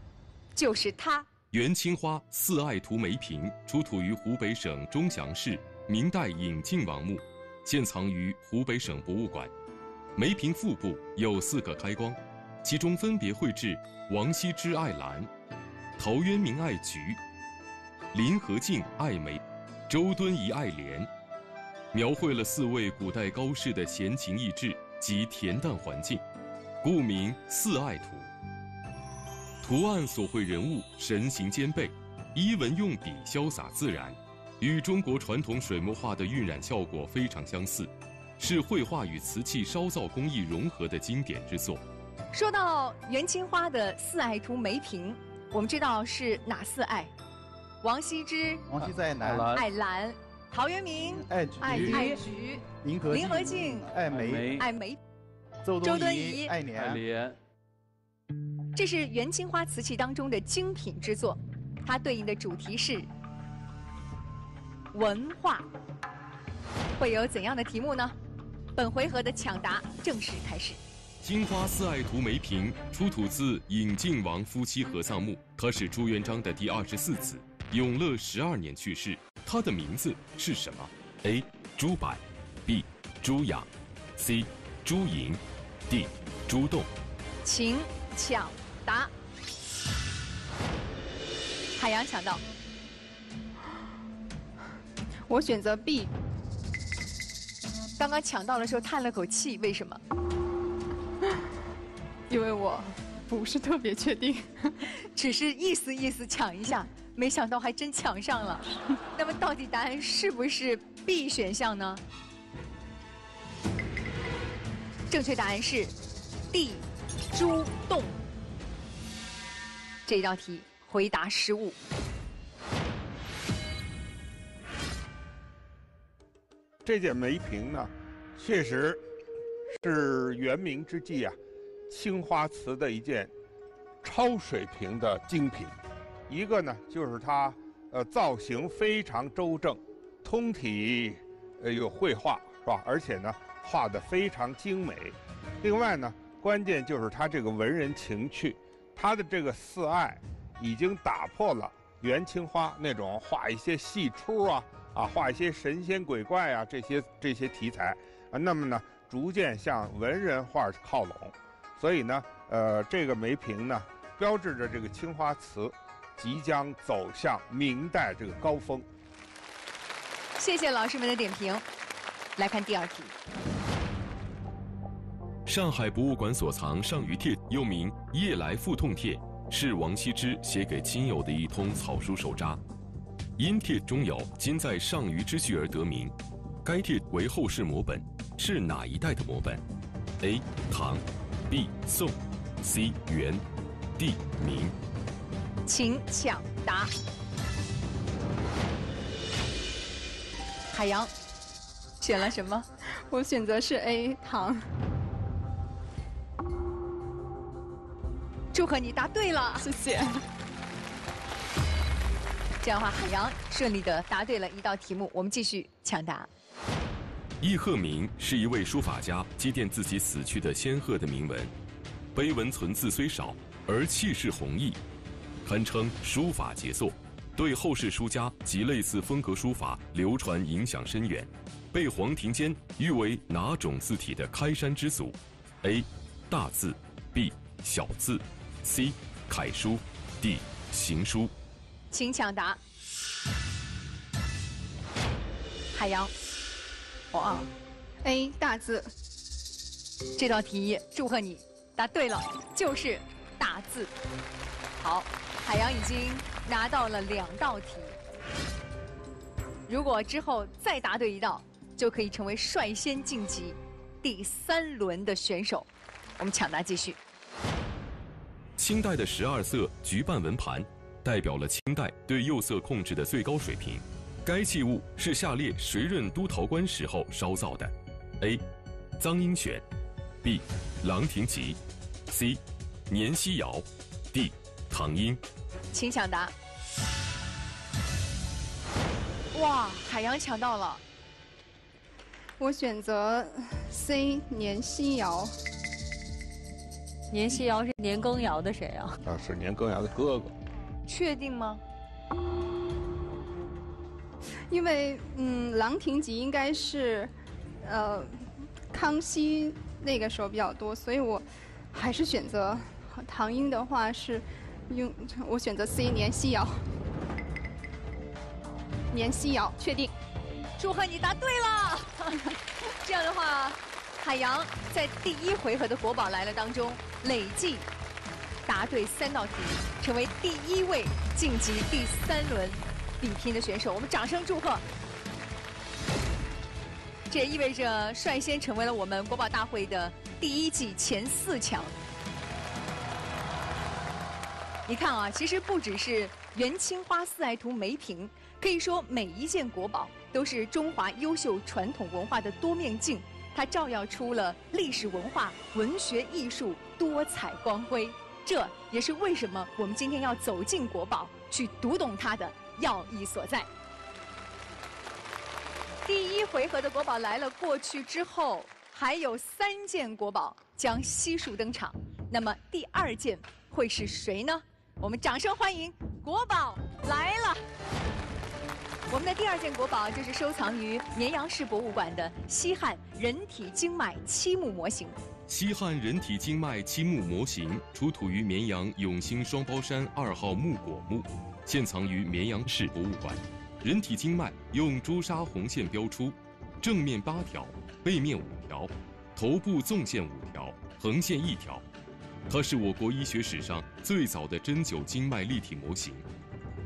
就是它。 元青花《四爱图梅瓶》出土于湖北省钟祥市明代引进王墓，现藏于湖北省博物馆。梅瓶腹部有四个开光，其中分别绘制王羲之爱兰、陶渊明爱菊、林和靖爱梅、周敦颐爱莲，描绘了四位古代高士的闲情逸致及恬淡环境，故名《四爱图》。 图案所绘人物神形兼备，衣纹用笔潇洒自然，与中国传统水墨画的晕染效果非常相似，是绘画与瓷器烧造工艺融合的经典之作。说到元青花的《四爱图梅瓶》，我们知道是哪四爱？王羲之、王羲之爱兰、爱兰、陶渊明、爱菊、林和靖、爱梅、爱梅、周敦颐、爱莲。 这是元青花瓷器当中的精品之作，它对应的主题是文化，会有怎样的题目呢？本回合的抢答正式开始。青花四爱图梅瓶出土自引进王夫妻合葬墓，他是朱元璋的第二十四子，永乐十二年去世。他的名字是什么 ？A. 朱柏 B. 朱养 C. 朱莹 D. 朱栋。请抢。 答，海洋抢到，我选择 B。刚刚抢到的时候叹了口气，为什么？因为我不是特别确定，只是意思意思抢一下，没想到还真抢上了。那么到底答案是不是 B 选项呢？正确答案是 D， 猪洞。这道题回答失误。 这件梅瓶呢，确实是元明之际啊，青花瓷的一件超水平的精品。一个呢，就是它呃造型非常周正，通体呃有绘画是吧？而且呢，画得非常精美。另外呢，关键就是它这个文人情趣，它的这个四爱已经打破了元青花那种画一些戏出啊。 啊，画一些神仙鬼怪啊，这些这些题材啊，那么呢，逐渐向文人画靠拢，所以呢，呃，这个梅瓶呢，标志着这个青花瓷即将走向明代这个高峰。谢谢老师们的点评，来看第二题。上海博物馆所藏上虞帖，又名夜来腹痛帖，是王羲之写给亲友的一通草书手札。 因帖中有“今在上虞之序”而得名，该帖为后世摹本，是哪一代的摹本 ？A. 唐 B. 宋 C. 元 D. 明。请抢答。海洋选了什么？我选择是 A. 唐。祝贺你答对了，谢谢。 这样的话，海洋顺利的答对了一道题目。我们继续抢答。易鹤鸣是一位书法家祭奠自己死去的仙鹤的铭文，碑文存字虽少，而气势宏毅，堪称书法杰作，对后世书家及类似风格书法流传影响深远，被黄庭坚誉为哪种字体的开山之祖 ？A. 大字 B. 小字 C. 楷书 D. 行书。 请抢答，海洋，哇 ，A 大字，这道题祝贺你答对了，就是大字。好，海洋已经拿到了两道题，如果之后再答对一道，就可以成为率先晋级第三轮的选手。我们抢答继续。清代的十二色菊瓣纹盘。 代表了清代对釉色控制的最高水平。该器物是下列谁任都陶官时候烧造的 ？A. 臧英选 B. 郎廷祺 C. 年希尧 D. 唐英。请抢答。哇，海洋抢到了。我选择 C. 年希尧。年希尧是年羹尧的谁啊？啊，是年羹尧的哥哥。 确定吗？因为嗯，郎廷祺应该是，呃，康熙那个时候比较多，所以我还是选择唐英的话是用我选择 C 年希尧，年希尧确定。祝贺你答对了！这样的话，海洋在第一回合的国宝来了当中累计。 答对三道题，成为第一位晋级第三轮比拼的选手，我们掌声祝贺！这也意味着率先成为了我们国宝大会的第一季前四强。你看啊，其实不只是元青花四爱图梅瓶，可以说每一件国宝都是中华优秀传统文化的多面镜，它照耀出了历史文化、文学艺术多彩光辉。 这也是为什么我们今天要走进国宝，去读懂它的要义所在。第一回合的国宝来了过去之后，还有三件国宝将悉数登场。那么第二件会是谁呢？我们掌声欢迎国宝来了！我们的第二件国宝就是收藏于绵阳市博物馆的西汉人体经脉漆木模型。 西汉人体经脉漆木模型出土于绵阳永兴双胞山二号木果墓，现藏于绵阳市博物馆。人体经脉用朱砂红线标出，正面八条，背面五条，头部纵线五条，横线一条。它是我国医学史上最早的针灸经脉立体模型，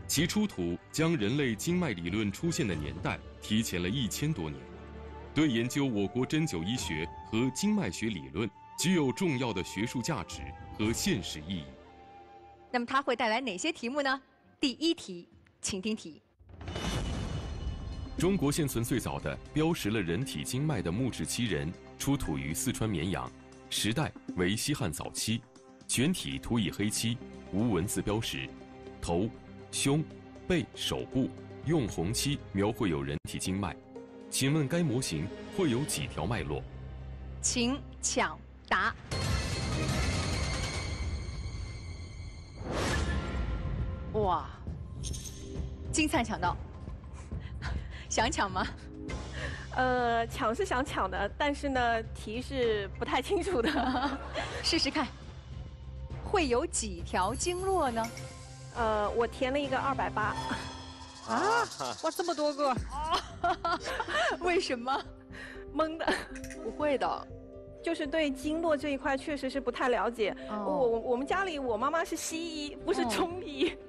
其出土将人类经脉理论出现的年代提前了一千多年，对研究我国针灸医学和经脉学理论具有重要的学术价值和现实意义。那么它会带来哪些题目呢？第一题，请听题。 中国现存最早的标识了人体经脉的木质漆人，出土于四川绵阳，时代为西汉早期，全体涂以黑漆，无文字标识，头、胸、背、手部用红漆描绘有人体经脉。请问该模型会有几条脉络？请抢答。哇，金灿抢到。 想抢吗？呃，抢是想抢的，但是呢，题是不太清楚的，试试看，会有几条经络呢？呃，我填了一个二百八。啊！哇，这么多个！啊、为什么？懵的。不会的，就是对经络这一块确实是不太了解。哦、我我我们家里我妈妈是西医，不是中医。哦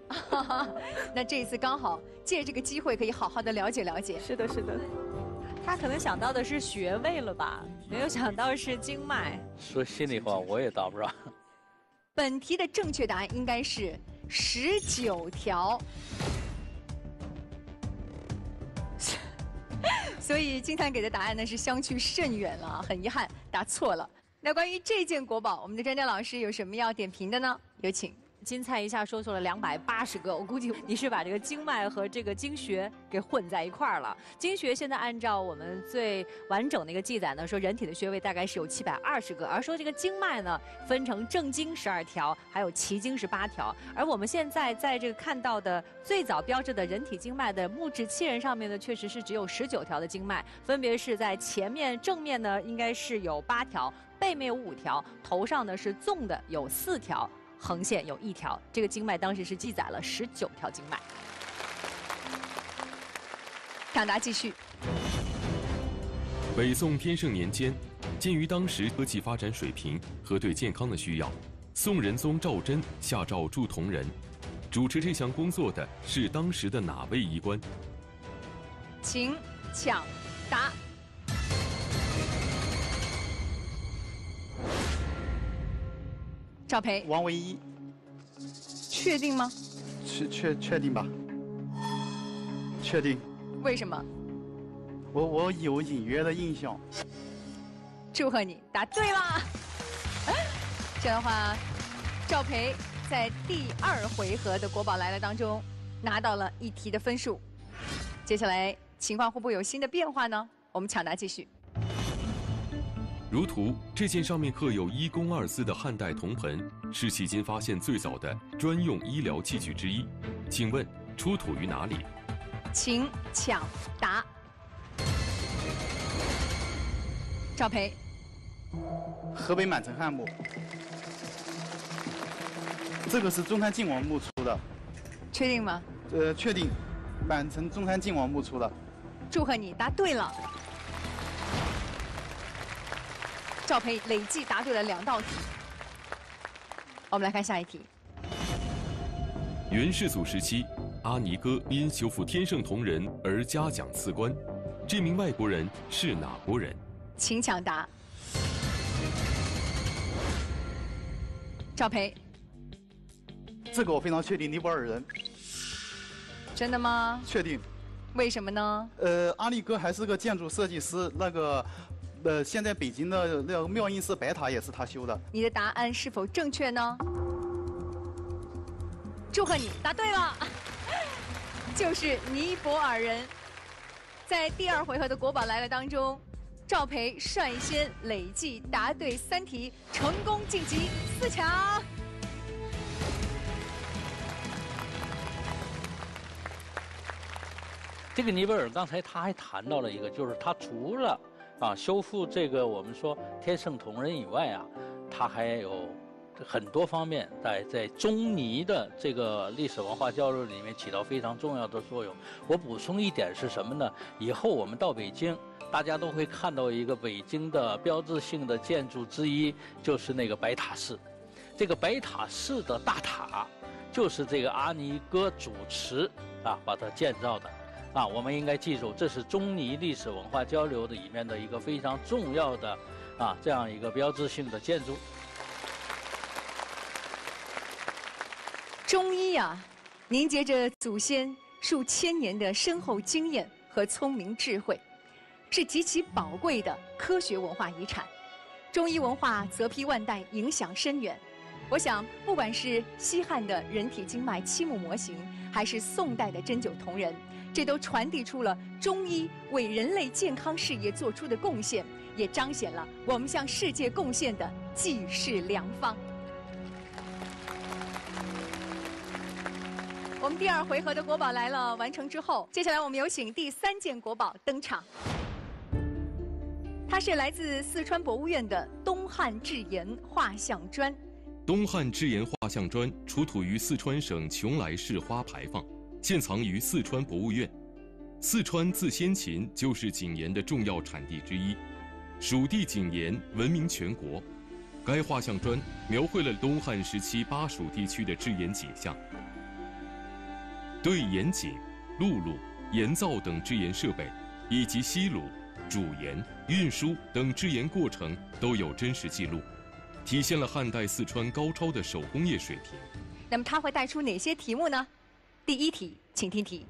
那这一次刚好借这个机会可以好好的了解了解。是的，是的。他可能想到的是穴位了吧，没有想到是经脉。说心里话，我也答不上。本题的正确答案应该是十九条。所以金灿给的答案呢是相去甚远了，很遗憾答错了。那关于这件国宝，我们的詹詹老师有什么要点评的呢？有请。 金灿一下说错了两百八十个，我估计你是把这个经脉和这个经穴给混在一块儿了。经穴现在按照我们最完整的一个记载呢，说人体的穴位大概是有七百二十个，而说这个经脉呢分成正经十二条，还有奇经十八条。而我们现在在这个看到的最早标志的人体经脉的木质漆人上面呢，确实是只有十九条的经脉，分别是在前面正面呢应该是有八条，背面有五条，头上呢是纵的有四条。 横线有一条，这个经脉当时是记载了十九条经脉。抢答继续。北宋天圣年间，鉴于当时科技发展水平和对健康的需要，宋仁宗赵祯下诏铸铜人。主持这项工作的是当时的哪位医官？请抢答。 赵培，王唯一，确定吗？确确确定吧，确定。为什么？我我有隐约的印象。祝贺你答对了。这样的话，赵培在第二回合的国宝来了当中拿到了一题的分数。接下来情况会不会有新的变化呢？我们抢答继续。 如图，这件上面刻有“医工”二字的汉代铜盆，是迄今发现最早的专用医疗器具之一。请问出土于哪里？请抢答。赵培，河北满城汉墓，这个是中山靖王墓出的。确定吗？呃，确定，满城中山靖王墓出的。祝贺你答对了。 赵培累计答对了两道题。我们来看下一题。元世祖时期，阿尼哥因修复天圣铜人而嘉奖赐官，这名外国人是哪国人？请抢答。赵培，这个我非常确定，尼泊尔人。真的吗？确定。为什么呢？呃，阿尼哥还是个建筑设计师，那个。 呃，现在北京的那个妙音寺白塔也是他修的。你的答案是否正确呢？祝贺你答对了，就是尼泊尔人。在第二回合的国宝来了当中，赵培率先累计答对三题，成功晋级四强。这个尼泊尔刚才他还谈到了一个，就是他除了。 啊，修复这个我们说天圣铜人以外啊，它还有很多方面在在中尼的这个历史文化交流里面起到非常重要的作用。我补充一点是什么呢？以后我们到北京，大家都会看到一个北京的标志性的建筑之一，就是那个白塔寺。这个白塔寺的大塔就是这个阿尼哥主持啊把它建造的啊。我们应该记住，这是中尼历史文化交流的里面的一个非常重要的啊这样一个标志性的建筑。中医啊，凝结着祖先数千年的深厚经验和聪明智慧，是极其宝贵的科学文化遗产。 中医文化责披万代，影响深远。我想，不管是西汉的人体经脉七目模型，还是宋代的针灸铜人，这都传递出了中医为人类健康事业做出的贡献，也彰显了我们向世界贡献的济世良方。我们第二回合的国宝来了完成之后，接下来我们有请第三件国宝登场。 它是来自四川博物院的东汉制盐画像砖。东汉制盐画像砖出土于四川省邛崃市花牌坊，现藏于四川博物院。四川自先秦就是井盐的重要产地之一，蜀地井盐闻名全国。该画像砖描绘了东汉时期巴蜀地区的制盐景象，对盐井、陆路、盐灶等制盐设备，以及吸卤、 煮盐、运输等制盐过程都有真实记录，体现了汉代四川高超的手工业水平。那么它会带出哪些题目呢？第一题，请听题。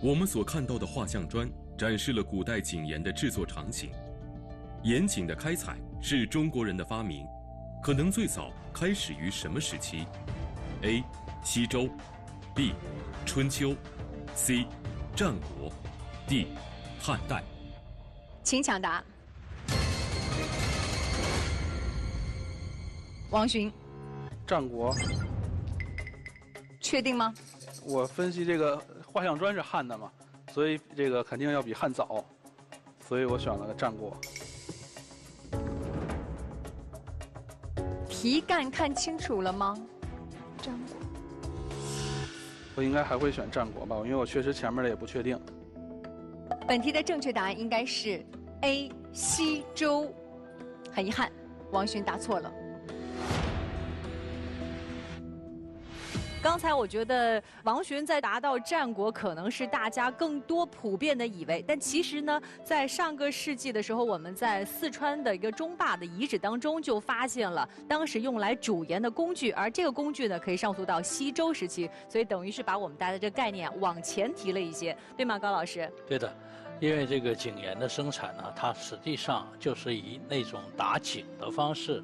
我们所看到的画像砖展示了古代井盐的制作场景。盐井的开采是中国人的发明，可能最早开始于什么时期 ？A. 西周 B. 春秋 C. 战国 D. 汉代，请抢答。王寻，战国，确定吗？我分析这个画像砖是汉的嘛，所以这个肯定要比汉早，所以我选了个战国。题干看清楚了吗？战国，我应该还会选战国吧，因为我确实前面的也不确定。 本题的正确答案应该是 A 西周，很遗憾，王寻答错了。刚才我觉得王寻在答到战国，可能是大家更多普遍的以为，但其实呢，在上个世纪的时候，我们在四川的一个中坝的遗址当中就发现了当时用来煮盐的工具，而这个工具呢，可以上溯到西周时期，所以等于是把我们大家的这个概念往前提了一些，对吗，高老师？对的。 因为这个井盐的生产呢，它实际上就是以那种打井的方式，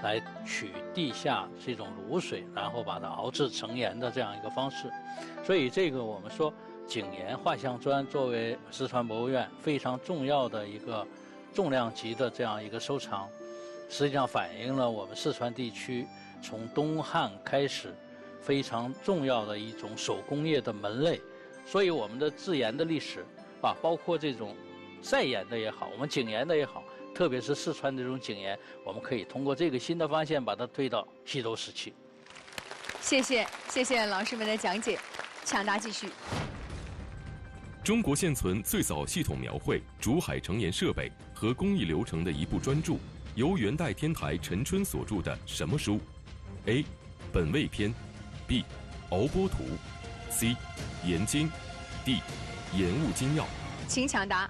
来取地下是一种卤水，然后把它熬制成盐的这样一个方式。所以这个我们说井盐画像砖作为四川博物院非常重要的一个重量级的这样一个收藏，实际上反映了我们四川地区从东汉开始非常重要的一种手工业的门类。所以我们的制盐的历史。 啊，包括这种晒盐的也好，我们井盐的也好，特别是四川这种井盐，我们可以通过这个新的发现，把它推到西周时期。谢谢，谢谢老师们的讲解，抢答继续。中国现存最早系统描绘煮海澄盐设备和工艺流程的一部专著，由元代天台陈春所著的什么书 ？A. 本味篇 B. 敖波图 C. 盐经 D. 盐务金要，请抢答。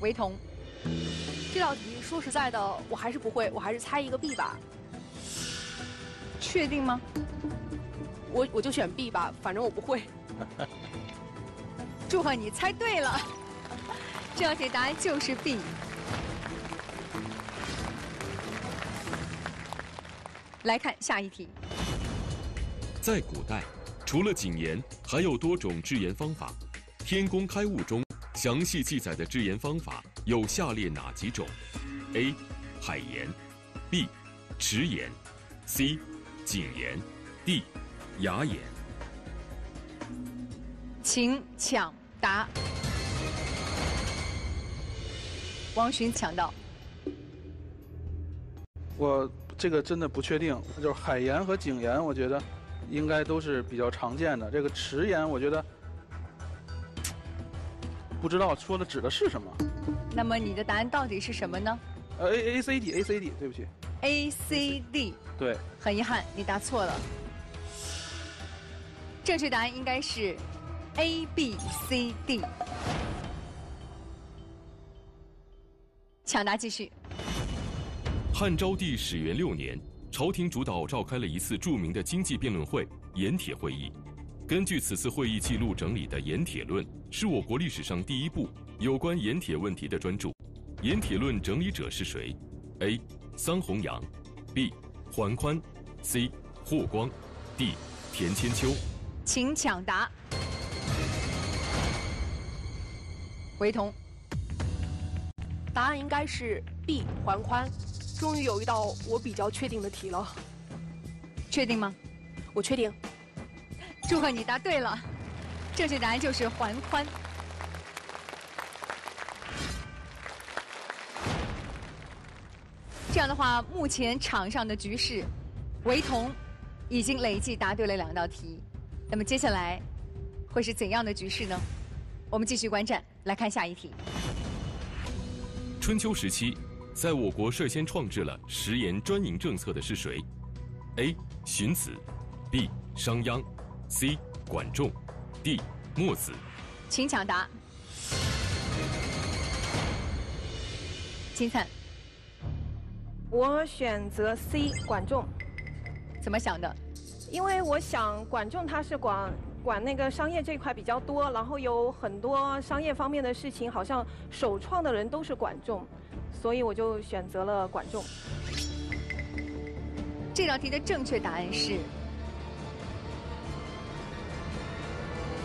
韦彤，这道题说实在的，我还是不会，我还是猜一个 B 吧。确定吗？我我就选 B 吧，反正我不会。祝贺你猜对了，这道题答案就是 B。 来看下一题，在古代。 除了井盐，还有多种制盐方法。《天工开物》中详细记载的制盐方法有下列哪几种 ？A. 海盐 B. 池盐 C. 井盐 D. 崖盐。请抢答。王寻抢到。我这个真的不确定，就是海盐和井盐，我觉得。 应该都是比较常见的。这个池盐，我觉得不知道说的指的是什么。那么你的答案到底是什么呢？呃 A A C D A C D， 对不起。A C D。对。很遗憾，你答错了。正确答案应该是 A B C D。抢答继续。汉昭帝始元六年，朝廷主导召开了一次著名的经济辩论会——盐铁会议。 根据此次会议记录整理的《盐铁论》，是我国历史上第一部有关盐铁问题的专著。《盐铁论》整理者是谁 ？A. 桑弘羊 B. 桓宽 C. 霍光 D. 田千秋。请抢答。韦彤，答案应该是 B. 桓宽。终于有一道我比较确定的题了。确定吗？我确定。 祝贺你答对了，正确答案就是桓宽。这样的话，目前场上的局势，韦彤已经累计答对了两道题。那么接下来会是怎样的局势呢？我们继续观战，来看下一题。春秋时期，在我国率先创制了食盐专营政策的是谁 ？A. 荀子 B. 商鞅 C. 管仲 D. 墨子，请抢答。金灿，我选择 C. 管仲。怎么想的？因为我想管仲他是管管那个商业这一块比较多，然后有很多商业方面的事情，好像首创的人都是管仲，所以我就选择了管仲。这道题的正确答案是。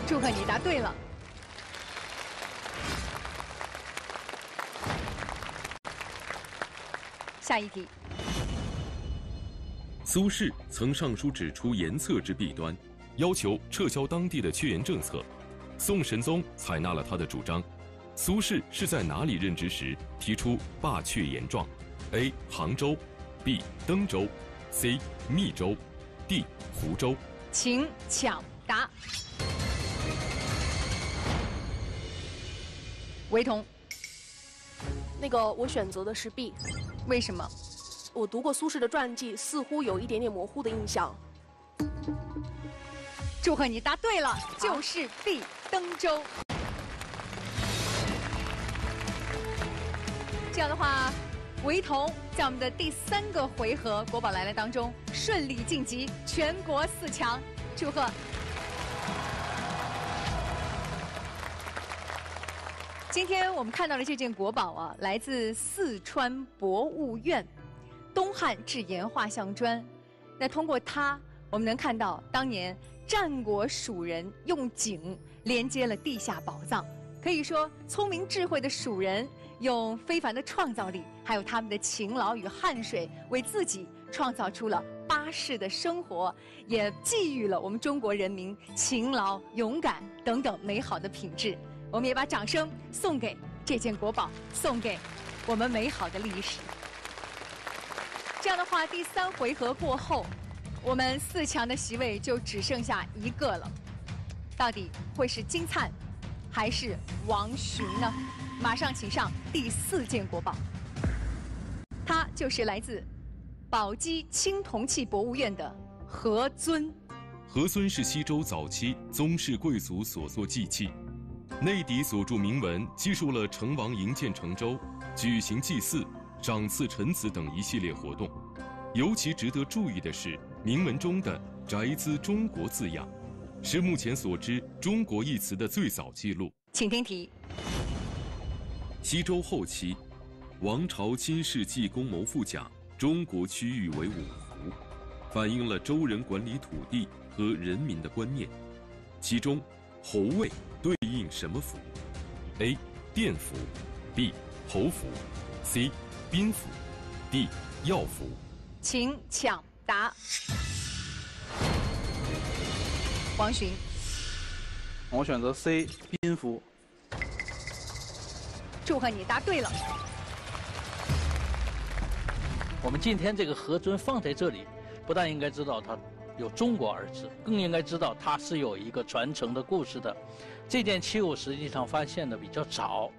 祝贺你答对了。下一题。苏轼曾上书指出盐策之弊端，要求撤销当地的缺盐政策。宋神宗采纳了他的主张。苏轼是在哪里任职时提出罢却盐状 ？A. 杭州 B. 登州 C. 密州 D. 湖州。请抢答。 韦彤，那个我选择的是 B， 为什么？我读过苏轼的传记，似乎有一点点模糊的印象。祝贺你答对了，就是 B， 登州。这样的话，韦彤在我们的第三个回合国宝来了当中顺利晋级全国四强，祝贺！ 今天我们看到的这件国宝啊，来自四川博物院东汉制盐画像砖。那通过它，我们能看到当年战国蜀人用井连接了地下宝藏。可以说，聪明智慧的蜀人用非凡的创造力，还有他们的勤劳与汗水，为自己创造出了巴适的生活，也寄予了我们中国人民勤劳、勇敢等等美好的品质。 我们也把掌声送给这件国宝，送给我们美好的历史。这样的话，第三回合过后，我们四强的席位就只剩下一个了。到底会是金灿，还是王洵呢？马上请上第四件国宝，它就是来自宝鸡青铜器博物院的何尊。何尊是西周早期宗室贵族所做祭器。 内邸所著铭文记述了成王营建成周、举行祭祀、赏赐陈词等一系列活动。尤其值得注意的是，铭文中的“宅兹中国”字样，是目前所知“中国”一词的最早记录。请听题：西周后期，王朝亲事济公谋复甲，中国区域为五胡，反映了周人管理土地和人民的观念。其中，侯卫。 对应什么服 ？A. 殿服 B. 侯服 C. 宾服 D. 药服。请抢答。王洵，我选择 C. 宾服。祝贺你答对了。我们今天这个何尊放在这里，不但应该知道它。 有中国二字，更应该知道它是有一个传承的故事的。这件器物实际上发现的比较早，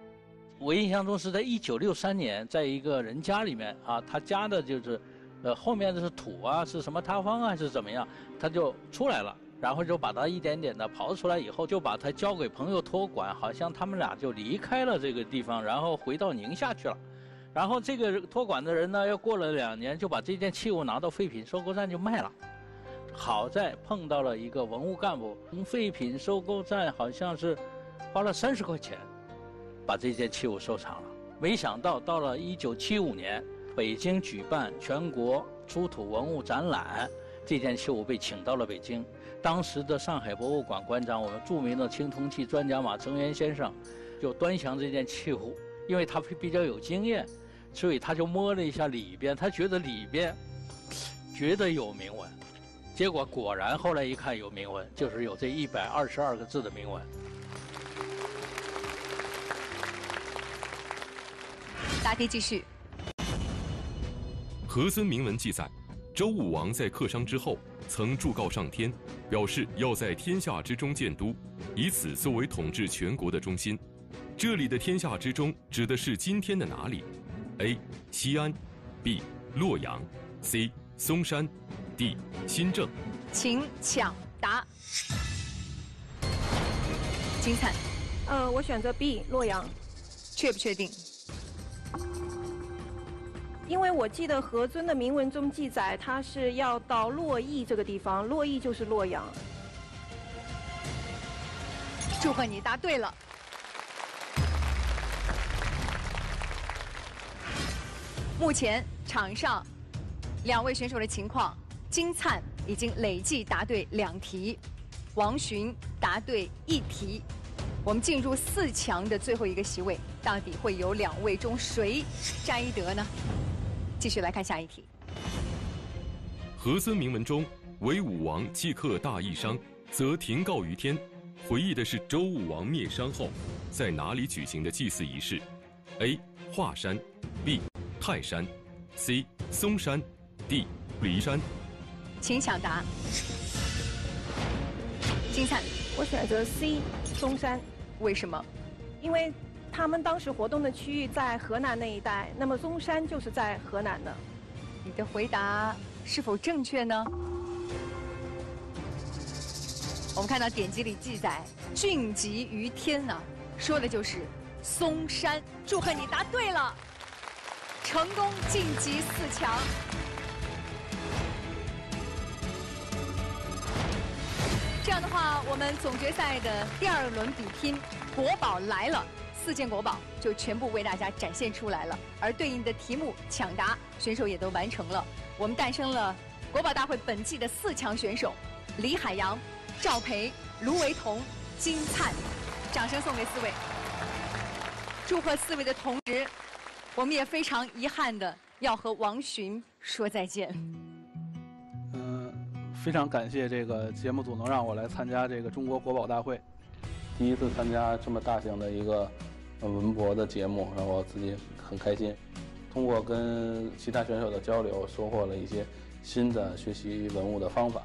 我印象中是在一九六三年，在一个人家里面啊，他家的就是，呃，后面的是土啊，是什么塌方啊，是怎么样，他就出来了，然后就把他一点点的刨出来以后，就把他交给朋友托管，好像他们俩就离开了这个地方，然后回到宁夏去了。然后这个托管的人呢，又过了两年，就把这件器物拿到废品收购站就卖了。好在碰到了一个文物干部，从废品收购站好像是花了三十块钱，把这件器物收藏了。没想到到了一九七五年，北京举办全国出土文物展览，这件器物被请到了北京。当时的上海博物馆馆长，我们著名的青铜器专家马承元先生，就端详这件器物，因为他比较有经验。所以他就摸了一下里边，他觉得里边觉得有铭文，结果果然后来一看有铭文，就是有这一百二十二个字的铭文。答题继续。和森铭文记载，周武王在克商之后，曾祝告上天，表示要在天下之中建都，以此作为统治全国的中心。这里的天下之中，指的是今天的哪里？A. 西安 B. 洛阳 C. 嵩山 D. 新郑。请抢答。金灿，呃，我选择 B. 洛阳。确不确定？因为我记得何尊的铭文中记载，他是要到洛邑这个地方，洛邑就是洛阳。祝贺你答对了。目前场上两位选手的情况，金灿已经累计答对两题，王洵答对一题。我们进入四强的最后一个席位，到底会有两位中谁摘得呢？继续来看下一题。和森铭文中，韦武王既克大邑商，则停告于天，回忆的是周武王灭商后在哪里举行的祭祀仪式 ？A. 华山 B.泰山 ，C. 嵩山 ，D. 骊山。请抢答。金灿，我选择 C. 嵩山。为什么？因为他们当时活动的区域在河南那一带，那么嵩山就是在河南的。你的回答是否正确呢？我们看到典籍里记载“峻极于天”呢，说的就是嵩山。祝贺你答对了。成功晋级四强。这样的话，我们总决赛的第二轮比拼，国宝来了，四件国宝就全部为大家展现出来了，而对应的题目抢答，选手也都完成了。我们诞生了国宝大会本季的四强选手：李海洋、赵培、卢维彤、金灿。掌声送给四位，祝贺四位的同时。我们也非常遗憾的要和王洵说再见。嗯，非常感谢这个节目组能让我来参加这个中国国宝大会，第一次参加这么大型的一个文博的节目，让我自己很开心。通过跟其他选手的交流，收获了一些新的学习文物的方法。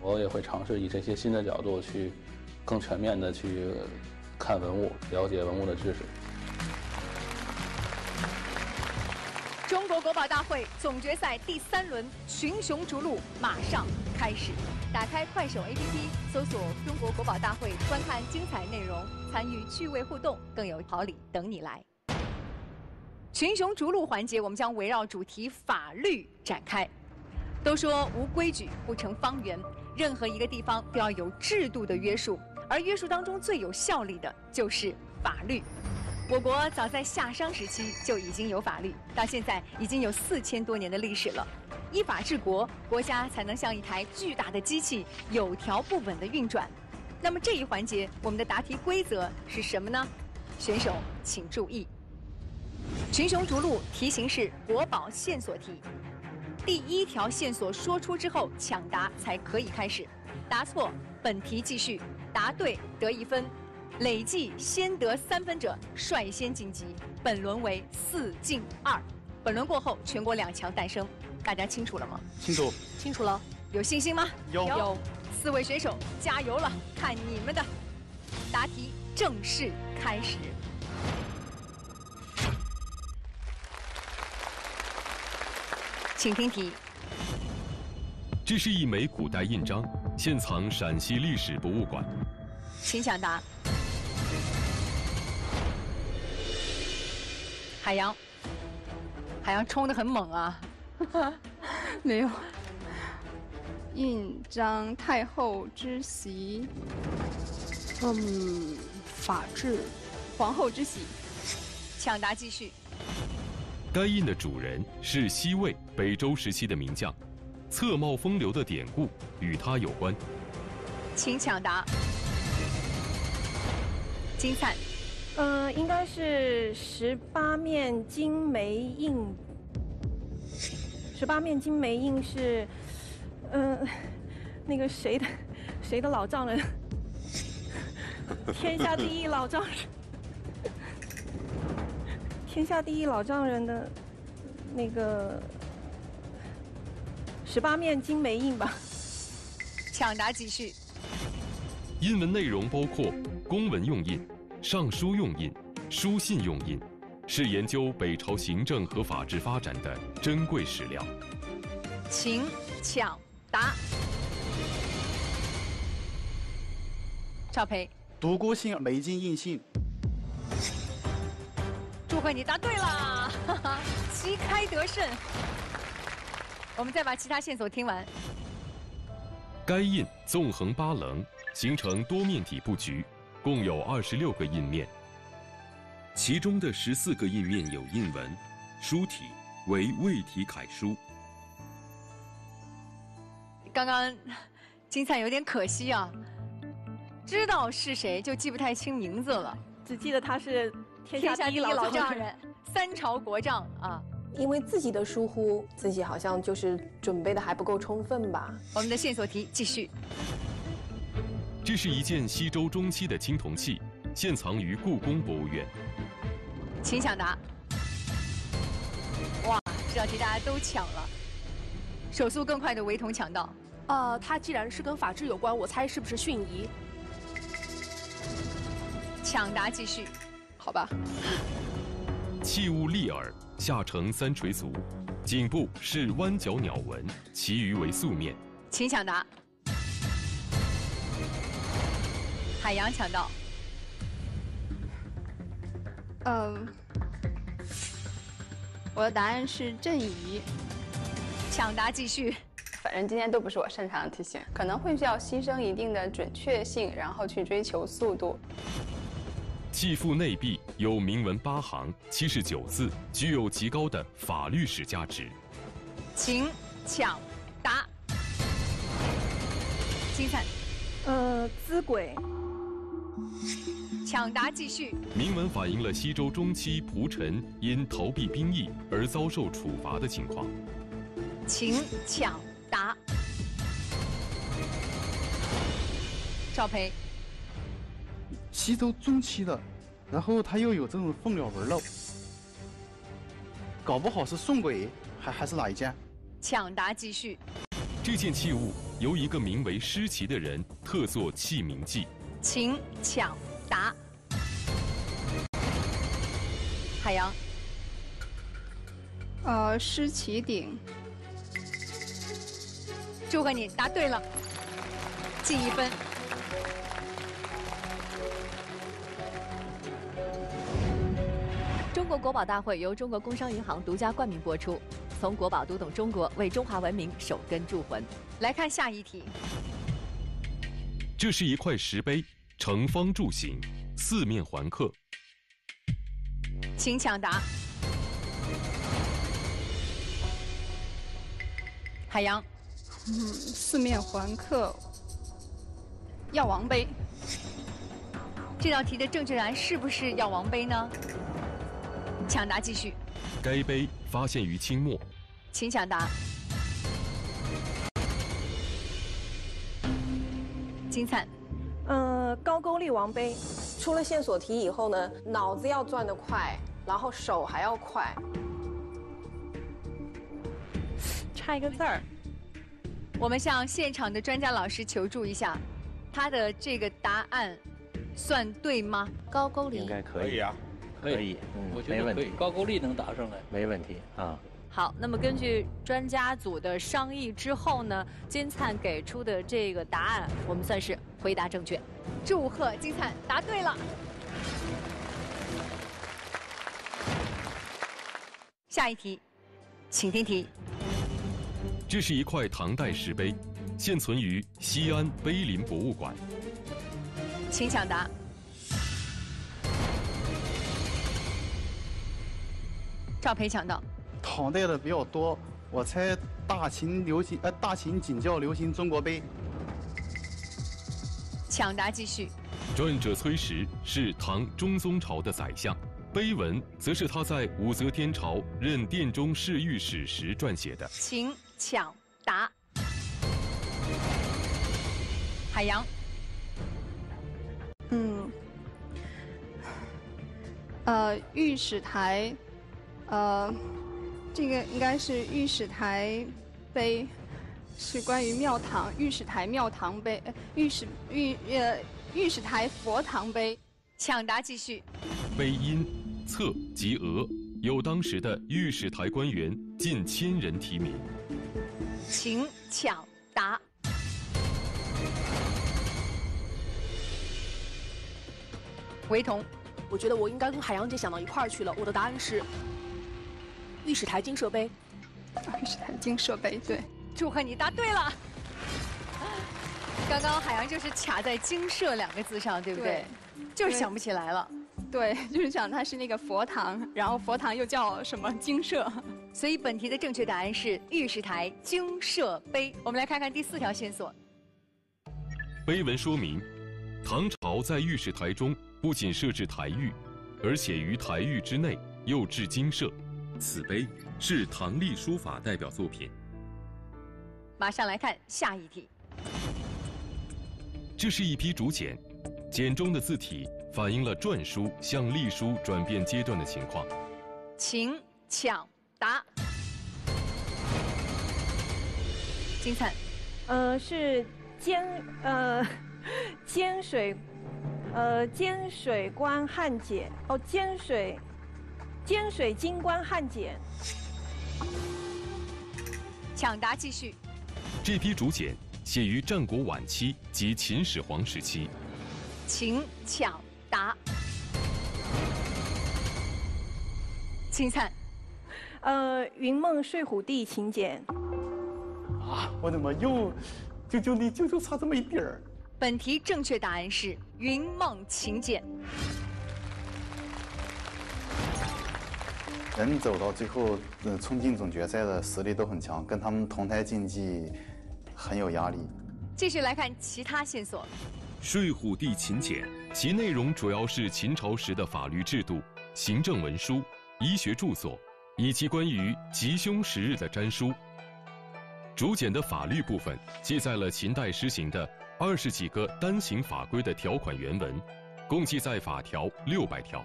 我也会尝试以这些新的角度去更全面的去看文物，了解文物的知识。中国国宝大会总决赛第三轮群雄逐鹿马上开始，打开快手 A P P， 搜索中国国宝大会，观看精彩内容，参与趣味互动，更有好礼等你来。群雄逐鹿环节，我们将围绕主题法律展开。都说无规矩不成方圆，任何一个地方都要有制度的约束，而约束当中最有效力的就是法律。我国早在夏商时期就已经有法律，到现在已经有四千多年的历史了。依法治国，国家才能像一台巨大的机器有条不紊地运转。那么这一环节，我们的答题规则是什么呢？选手请注意，群雄逐鹿题型是国宝线索题，第一条线索说出之后抢答才可以开始，答错本题继续，答对得一分。累计先得三分者率先晋级，本轮为四进二。本轮过后，全国两强诞生，大家清楚了吗？清楚，清楚了。有信心吗？有。有。四位选手加油了，看你们的！答题正式开始。请听题。这是一枚古代印章，现藏陕西历史博物馆。请抢答。海洋，海洋冲得很猛啊！没有。印章，太后之玺。嗯，法治，皇后之玺。抢答继续。 该印的主人是西魏、北周时期的名将，策帽风流的典故与他有关。请抢答。金灿，呃，应该是十八面金梅印。十八面金梅印是，呃，那个谁的，谁的老丈人？天下第一老丈人。天下第一老丈人的那个十八面金梅印吧。抢答继续。印文内容包括公文用印、上书用印、书信用印，是研究北朝行政和法治发展的珍贵史料。请抢答。赵培。独孤信梅金印信。 不会，你答对了，哈哈，旗开得胜。我们再把其他线索听完。该印纵横八棱，形成多面体布局，共有二十六个印面。其中的十四个印面有印文，书体为魏体楷书。刚刚金灿有点可惜啊，知道是谁就记不太清名字了，只记得他是。 天下第一老丈人，三朝国丈啊！因为自己的疏忽，自己好像就是准备的还不够充分吧。我们的线索题继续。这是一件西周中期的青铜器，现藏于故宫博物院。请抢答。哇，这道题大家都抢了，手速更快的韦彤抢到。呃，它既然是跟法治有关，我猜是不是殉仪？抢答继续。 好吧。器物立耳，下呈三垂足，颈部是弯角鸟纹，其余为素面。请抢答。海洋抢到。嗯，我的答案是正仪。抢答继续。反正今天都不是我擅长的题型，可能会需要牺牲一定的准确性，然后去追求速度。 器腹内壁有铭文八行七十九字，具有极高的法律史价值。请抢答。金灿，呃，资轨。抢答继续。铭文反映了西周中期仆臣因逃避兵役而遭受处罚的情况。请抢答。赵培。 西周中期的，然后他又有这种凤鸟纹了，搞不好是宋轨，还还是哪一件？抢答继续。这件器物由一个名为施奇的人特作器铭记。请抢答。海洋。呃，施奇鼎。祝贺你答对了，记一分。 中国国宝大会由中国工商银行独家冠名播出，从国宝读懂中国，为中华文明守根铸魂。来看下一题，这是一块石碑，呈方柱形，四面环刻。请抢答。海洋，嗯，四面环刻，药王碑。这道题的正确答案是不是药王碑呢？ 抢答继续。该碑发现于清末。请抢答。金灿，呃，高句丽王碑。出了线索题以后呢，脑子要转得快，然后手还要快。差一个字儿。我们向现场的专家老师求助一下，他的这个答案算对吗？高句丽应该可以啊。 可以，嗯，我觉得可以，高句丽能答上来，没问题啊。好，那么根据专家组的商议之后呢，金灿给出的这个答案，我们算是回答正确。祝贺金灿答对了。下一题，请听题。这是一块唐代石碑，现存于西安碑林博物馆。请抢答。 赵培抢到，唐代的比较多，我猜大秦流行，呃，大秦景教流行中国碑。抢答继续。撰者崔实是唐中宗朝的宰相，碑文则是他在武则天朝任殿中侍御史时撰写的。请抢答。海洋。嗯，呃，御史台。 呃，这个应该是御史台碑，是关于庙堂御史台庙堂碑，御史御呃御史台佛堂碑。抢答继续。碑因、册及额有当时的御史台官员近千人题名。请抢答。韦彤，我觉得我应该跟海洋姐想到一块儿去了。我的答案是。 御史台精舍碑，御史台精舍碑，对，祝贺你答对了。刚刚海洋就是卡在“精舍”两个字上，对不对？对就是想不起来了。对，就是想它是那个佛堂，然后佛堂又叫什么精舍，所以本题的正确答案是御史台精舍碑。我们来看看第四条线索。碑文说明，唐朝在御史台中不仅设置台狱，而且于台狱之内又置精舍。 此碑是唐隶书法代表作品。马上来看下一题。这是一批竹简，简中的字体反映了篆书向隶书转变阶段的情况。请抢答。金灿，呃，是尖呃尖水呃尖水关汉简哦尖水。 尖水金官汉简，抢答继续。这批竹简写于战国晚期及秦始皇时期。请抢答。金灿，呃，云梦睡虎地秦简。啊，我怎么又就就你就就差这么一点儿？本题正确答案是云梦秦简。 人走到最后，呃，冲进总决赛的实力都很强，跟他们同台竞技很有压力。继续来看其他线索。睡虎地秦简，其内容主要是秦朝时的法律制度、行政文书、医学著作，以及关于吉凶时日的占书。竹简的法律部分记载了秦代施行的二十几个单行法规的条款原文，共记载法条六百条。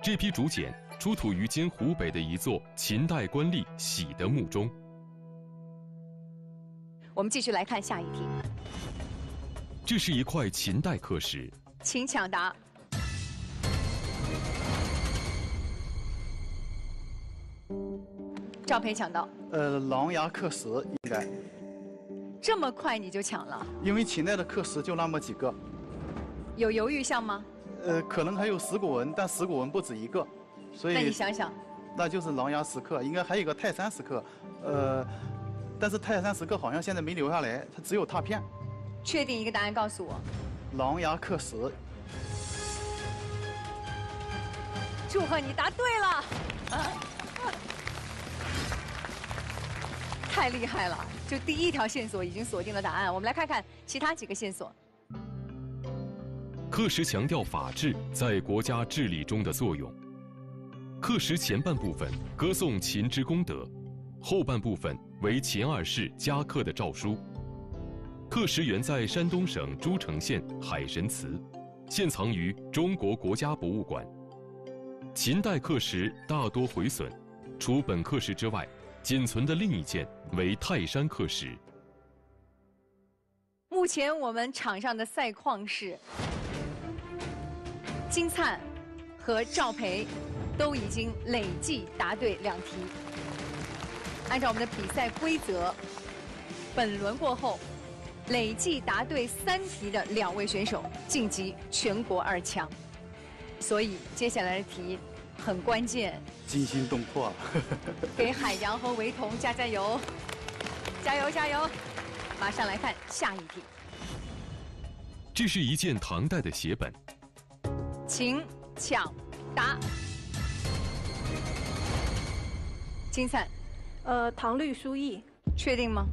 这批竹简。 出土于今湖北的一座秦代官吏喜的墓中。我们继续来看下一题。这是一块秦代刻石，请抢答。赵培抢到。呃，琅琊刻石应该。这么快你就抢了？因为秦代的刻石就那么几个。有犹豫项吗？呃，可能还有石鼓文，但石鼓文不止一个。 所以那你想想，那就是琅琊石刻，应该还有一个泰山石刻，呃，但是泰山石刻好像现在没留下来，它只有拓片。确定一个答案告诉我。琅琊刻石。祝贺你答对了，啊啊、太厉害了！就第一条线索已经锁定了答案，我们来看看其他几个线索。刻石强调法治在国家治理中的作用。 刻石前半部分歌颂秦之功德，后半部分为秦二世加刻的诏书。刻石原在山东省诸城县海神祠，现藏于中国国家博物馆。秦代刻石大多毁损，除本刻石之外，仅存的另一件为泰山刻石。目前我们场上的赛况是：金灿和赵培。 都已经累计答对两题，按照我们的比赛规则，本轮过后，累计答对三题的两位选手晋级全国二强。所以接下来的题很关键，惊心动魄。给海洋和维彤加加油，加油加油！马上来看下一题。这是一件唐代的写本。请抢答。 金灿，呃，唐律疏议，确定吗？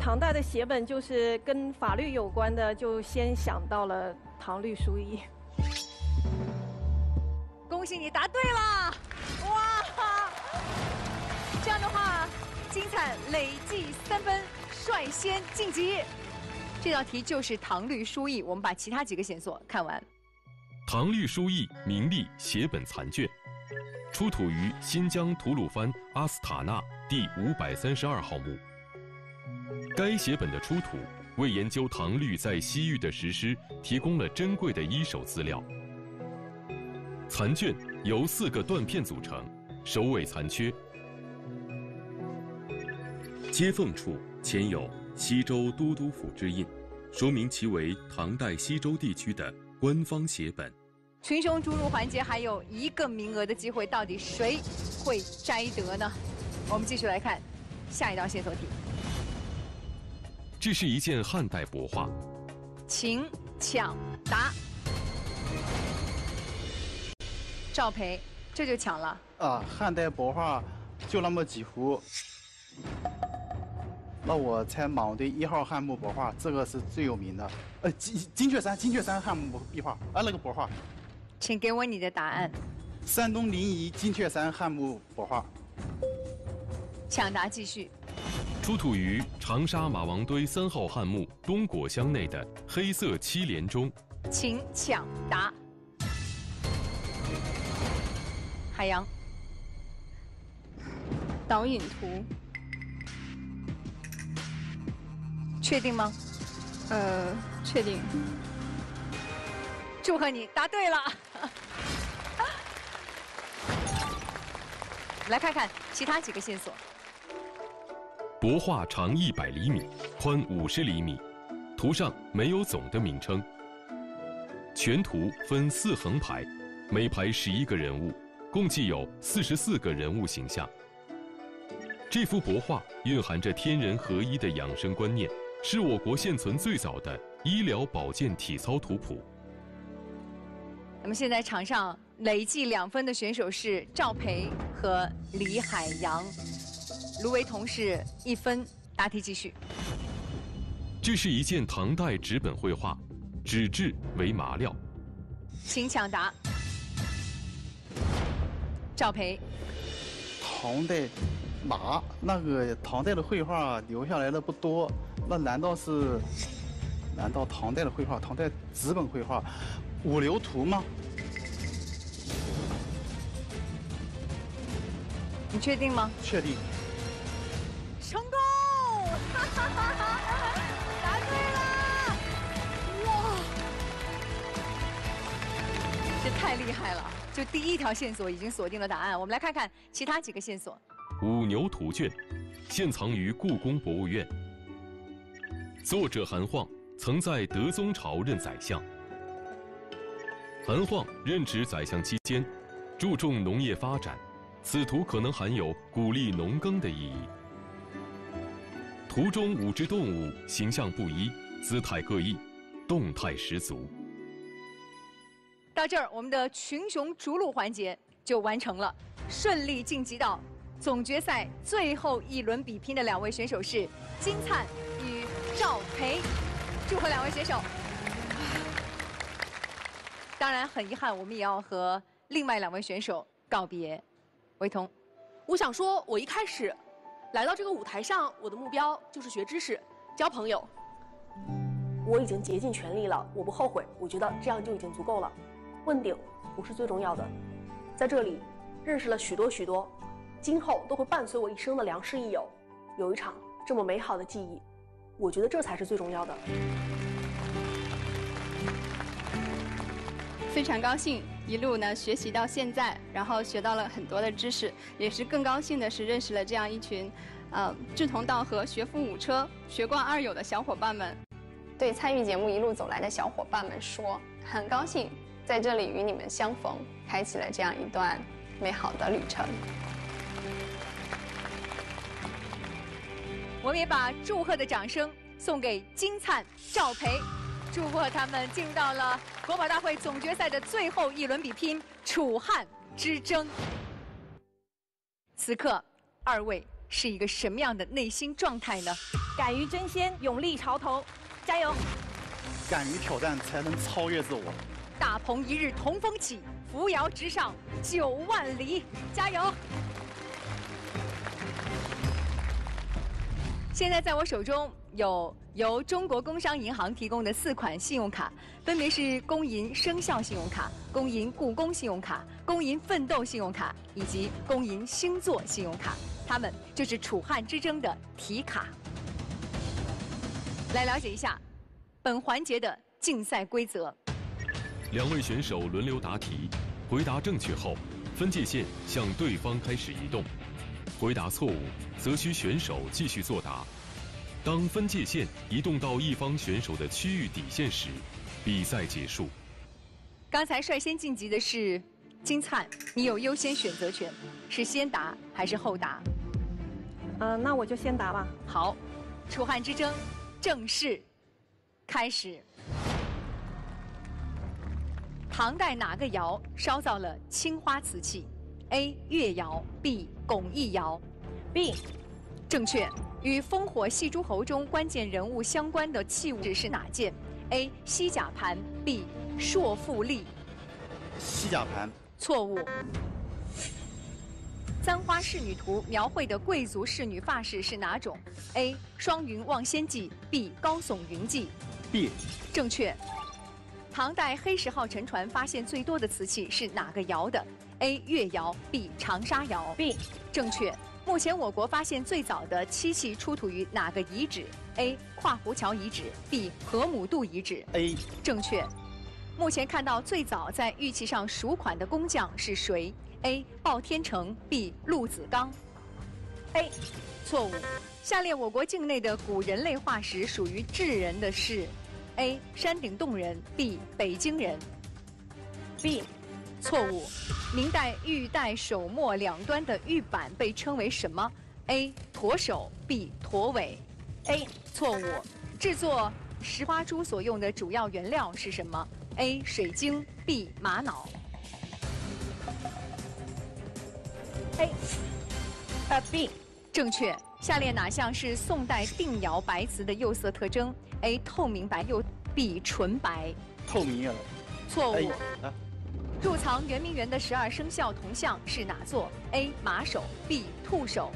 唐代的写本就是跟法律有关的，就先想到了唐律疏议。恭喜你答对了，哇！这样的话，金灿累计三分，率先晋级。这道题就是唐律疏议，我们把其他几个线索看完。唐律疏议名立写本残卷。 出土于新疆吐鲁番阿斯塔纳第五百三十二号墓。该写本的出土，为研究唐律在西域的实施提供了珍贵的一手资料。残卷由四个断片组成，首尾残缺。接缝处前有西周都督府之印，说明其为唐代西周地区的官方写本。 群雄逐鹿环节还有一个名额的机会，到底谁会摘得呢？我们继续来看下一道线索题。这是一件汉代帛画，请抢答。赵培，这就抢了啊！汉代帛画就那么几幅，那我猜莽队一号汉墓帛画，这个是最有名的。呃，金金雀山，金雀山汉墓壁画，啊，那个帛画。 请给我你的答案。山东临沂金雀山汉墓帛画。抢答继续。出土于长沙马王堆三号汉墓东果箱内的黑色七连钟。请抢答。海洋。导引图。确定吗？呃，确定。 祝贺你答对了！来看看其他几个线索。帛画长一百厘米，宽五十厘米，图上没有总的名称。全图分四横排，每排十一个人物，共计有四十四个人物形象。这幅帛画蕴含着天人合一的养生观念，是我国现存最早的医疗保健体操图谱。 那么现在场上累计两分的选手是赵培和李海洋，卢维彤是一分。答题继续。这是一件唐代纸本绘画，纸质为麻料。请抢答。赵培。唐代麻那个唐代的绘画留下来的不多，那难道是？难道唐代的绘画，唐代纸本绘画？ 五流图吗？你确定吗？确定。成功！答对了！哇，这太厉害了！就第一条线索已经锁定了答案。我们来看看其他几个线索。五牛图卷，现藏于故宫博物院。作者韩滉曾在德宗朝任宰相。 韩滉任职宰相期间，注重农业发展，此图可能含有鼓励农耕的意义。图中五只动物形象不一，姿态各异，动态十足。到这儿，我们的群雄逐鹿环节就完成了，顺利晋级到总决赛最后一轮比拼的两位选手是金灿与赵培，祝贺两位选手。 当然很遗憾，我们也要和另外两位选手告别。维彤，我想说，我一开始来到这个舞台上，我的目标就是学知识、交朋友。我已经竭尽全力了，我不后悔，我觉得这样就已经足够了。问鼎不是最重要的，在这里认识了许多许多，今后都会伴随我一生的良师益友。有一场这么美好的记忆，我觉得这才是最重要的。 非常高兴，一路呢学习到现在，然后学到了很多的知识，也是更高兴的是认识了这样一群，呃志同道合、学富五车、学贯二友的小伙伴们，对参与节目一路走来的小伙伴们说，很高兴在这里与你们相逢，开启了这样一段美好的旅程。我们也把祝贺的掌声送给金灿、赵培，祝贺他们进入到了国宝大会总决赛的最后一轮比拼——楚汉之争。此刻，二位是一个什么样的内心状态呢？敢于争先，勇立潮头，加油！敢于挑战，才能超越自我。大鹏一日同风起，扶摇直上九万里，加油！ 现在在我手中有由中国工商银行提供的四款信用卡，分别是工银生效信用卡、工银故宫信用卡、工银奋斗信用卡以及工银星座信用卡。它们就是楚汉之争的题卡。来了解一下本环节的竞赛规则。两位选手轮流答题，回答正确后，分界线向对方开始移动。 回答错误，则需选手继续作答。当分界线移动到一方选手的区域底线时，比赛结束。刚才率先晋级的是金灿，你有优先选择权，是先答还是后答？呃，那我就先答吧。好，楚汉之争正式开始。唐代哪个窑烧造了青花瓷器？ A 越窑 ，B 巩义窑 ，B 正确。与烽火戏诸侯中关键人物相关的器物是哪件 ？A 西甲盘 ，B 朔复历。西甲盘错误。簪花仕女图描绘的贵族仕女发饰是哪种 ？A 双云望仙髻 ，B 高耸云髻 ，B 正确。唐代黑石号沉船发现最多的瓷器是哪个窑的？ A 越窑 ，B 长沙窑 ，B 正确。目前我国发现最早的漆器出土于哪个遗址 ？A 跨湖桥遗址 ，B 河姆渡遗址 ，A 正确。目前看到最早在玉器上署款的工匠是谁 ？A 鲍天成 ，B 陆子刚 ，A 错误。下列我国境内的古人类化石属于智人的是 ：A 山顶洞人 ，B 北京人 ，B 错误。 明代、玉带手末两端的玉板被称为什么 ？A. 驼手 ，B. 驼尾。A. 错误。制作石花珠所用的主要原料是什么 ？A. 水晶 ，B. 玛瑙。A. 呃 B 正确。下列哪项是宋代定窑白瓷的釉色特征 ？A. 透明白釉 ，B. 纯白。透明釉。错误。 贮藏圆明园的十二生肖铜像是哪座 ？A. 马首 ，B. 兔首。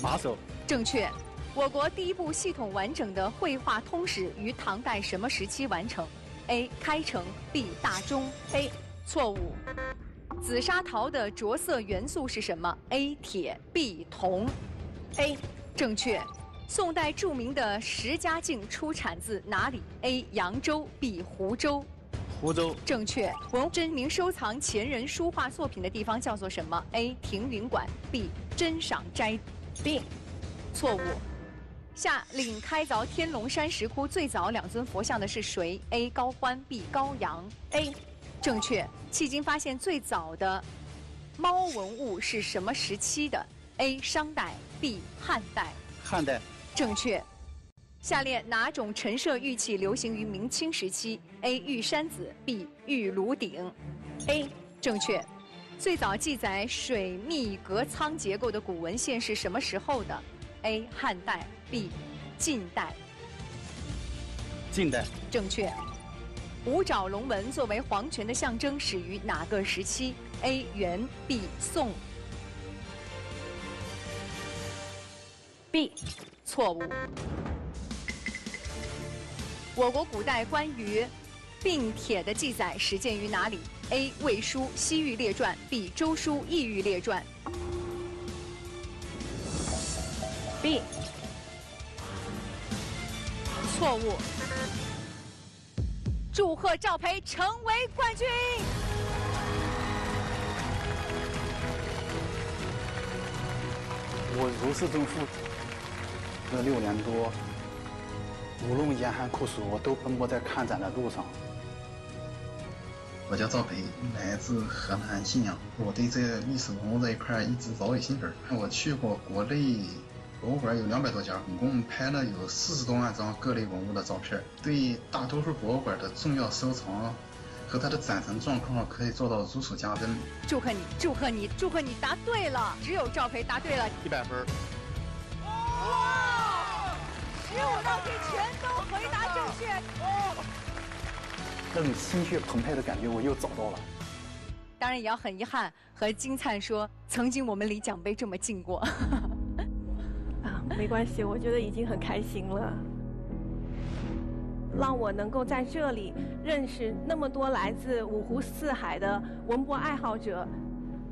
马首正确。我国第一部系统完整的绘画通史于唐代什么时期完成 ？A. 开成 ，B. 大中 ，A. 错误。紫砂陶的着色元素是什么 ？A. 铁 ，B. 铜 ，A. 正确。宋代著名的石家镜出产自哪里 ？A. 扬州 ，B. 湖州。 湖州正确。文真名收藏前人书画作品的地方叫做什么 ？A. 停云馆 ，B. 珍赏斋 ，B. 错误。下岭开凿天龙山石窟最早两尊佛像的是谁 ？A. 高欢 ，B. 高阳 ，A. 正确。迄今发现最早的猫文物是什么时期的 ？A. 商代 ，B. 汉代。汉代正确。 下列哪种陈设玉器流行于明清时期 ？A. 玉山子 ，B. 玉炉鼎 ，A. 正确。最早记载水密隔舱结构的古文献是什么时候的 ？A. 汉代 ，B. 近代。近代正确。五爪龙纹作为皇权的象征，始于哪个时期 ？A. 元 ，B. 宋 ，B. 错误。 我国古代关于并铁的记载始建于哪里 ？A. 魏书《西域列传》B. 周书《异域列传》B 错误。祝贺赵培成为冠军！我如释重负。这六年多，无论严寒酷暑，我都奔波在看展的路上。我叫赵培，来自河南信阳。我对这历史文物这一块一直早有兴趣。我去过国内博物馆有两百多家，总共拍了有四十多万张各类文物的照片，对大多数博物馆的重要收藏和它的展陈状况可以做到如数家珍。祝贺你，祝贺你，祝贺你答对了！只有赵培答对了，一百分。哇！十五道题全都回答正确。哦，那种心血澎湃的感觉我又找到了。当然也要很遗憾和惊叹说，曾经我们离奖杯这么近过。没关系，我觉得已经很开心了。让我能够在这里认识那么多来自五湖四海的文博爱好者，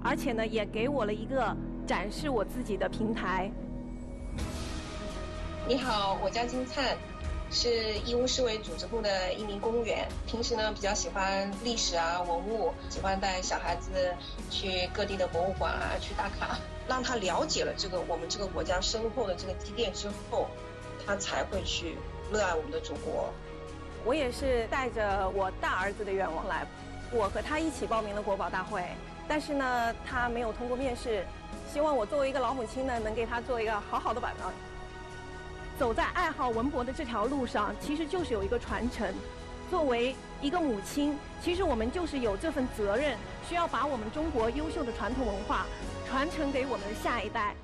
而且呢，也给我了一个展示我自己的平台。你好，我叫金灿，是义乌市委组织部的一名公务员。平时呢，比较喜欢历史啊、文物，喜欢带小孩子去各地的博物馆啊去打卡。 让他了解了这个我们这个国家深厚的这个积淀之后，他才会去热爱我们的祖国。我也是带着我大儿子的愿望来，我和他一起报名了国宝大会，但是呢，他没有通过面试。希望我作为一个老母亲呢，能给他做一个好好的榜样。走在爱好文博的这条路上，其实就是有一个传承。作为一个母亲，其实我们就是有这份责任，需要把我们中国优秀的传统文化 传承给我们的下一代。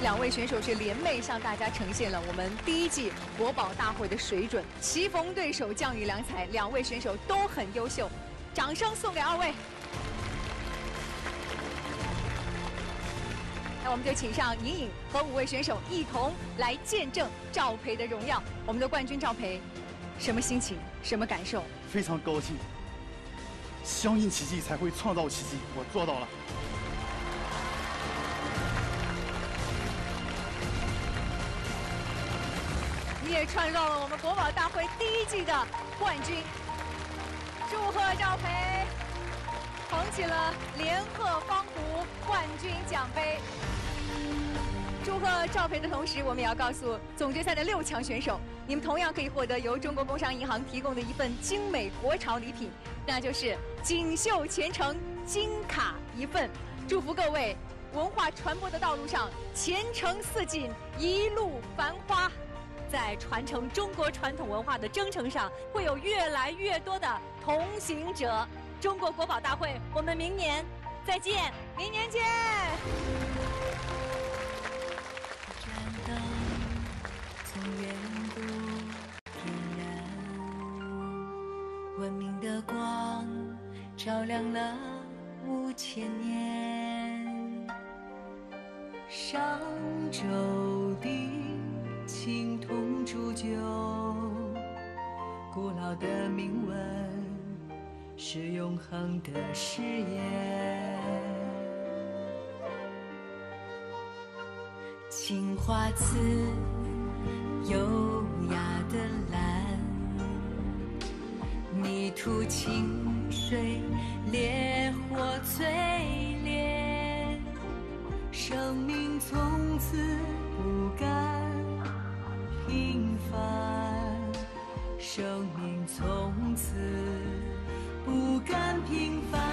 两位选手是联袂向大家呈现了我们第一季国宝大会的水准，棋逢对手，将遇良才，两位选手都很优秀，掌声送给二位。那我们就请上尹颖和五位选手一同来见证赵培的荣耀。我们的冠军赵培，什么心情？什么感受？非常高兴。 相信奇迹才会创造奇迹，我做到了。你也创造了我们国宝大会第一季的冠军，祝贺赵培，捧起了连鹤方壶冠军奖杯。祝贺赵培的同时，我们也要告诉总决赛的六强选手，你们同样可以获得由中国工商银行提供的一份精美国潮礼品。 那就是锦绣前程金卡一份，祝福各位文化传播的道路上前程似锦，一路繁花。在传承中国传统文化的征程上，会有越来越多的同行者。中国国宝大会，我们明年再见，明年见。文明的光照亮了五千年，商周的青铜铸就，古老的铭文是永恒的誓言。青花瓷优雅的蓝。 泥土清水，烈火淬炼，生命从此不甘平凡，生命从此不甘平凡。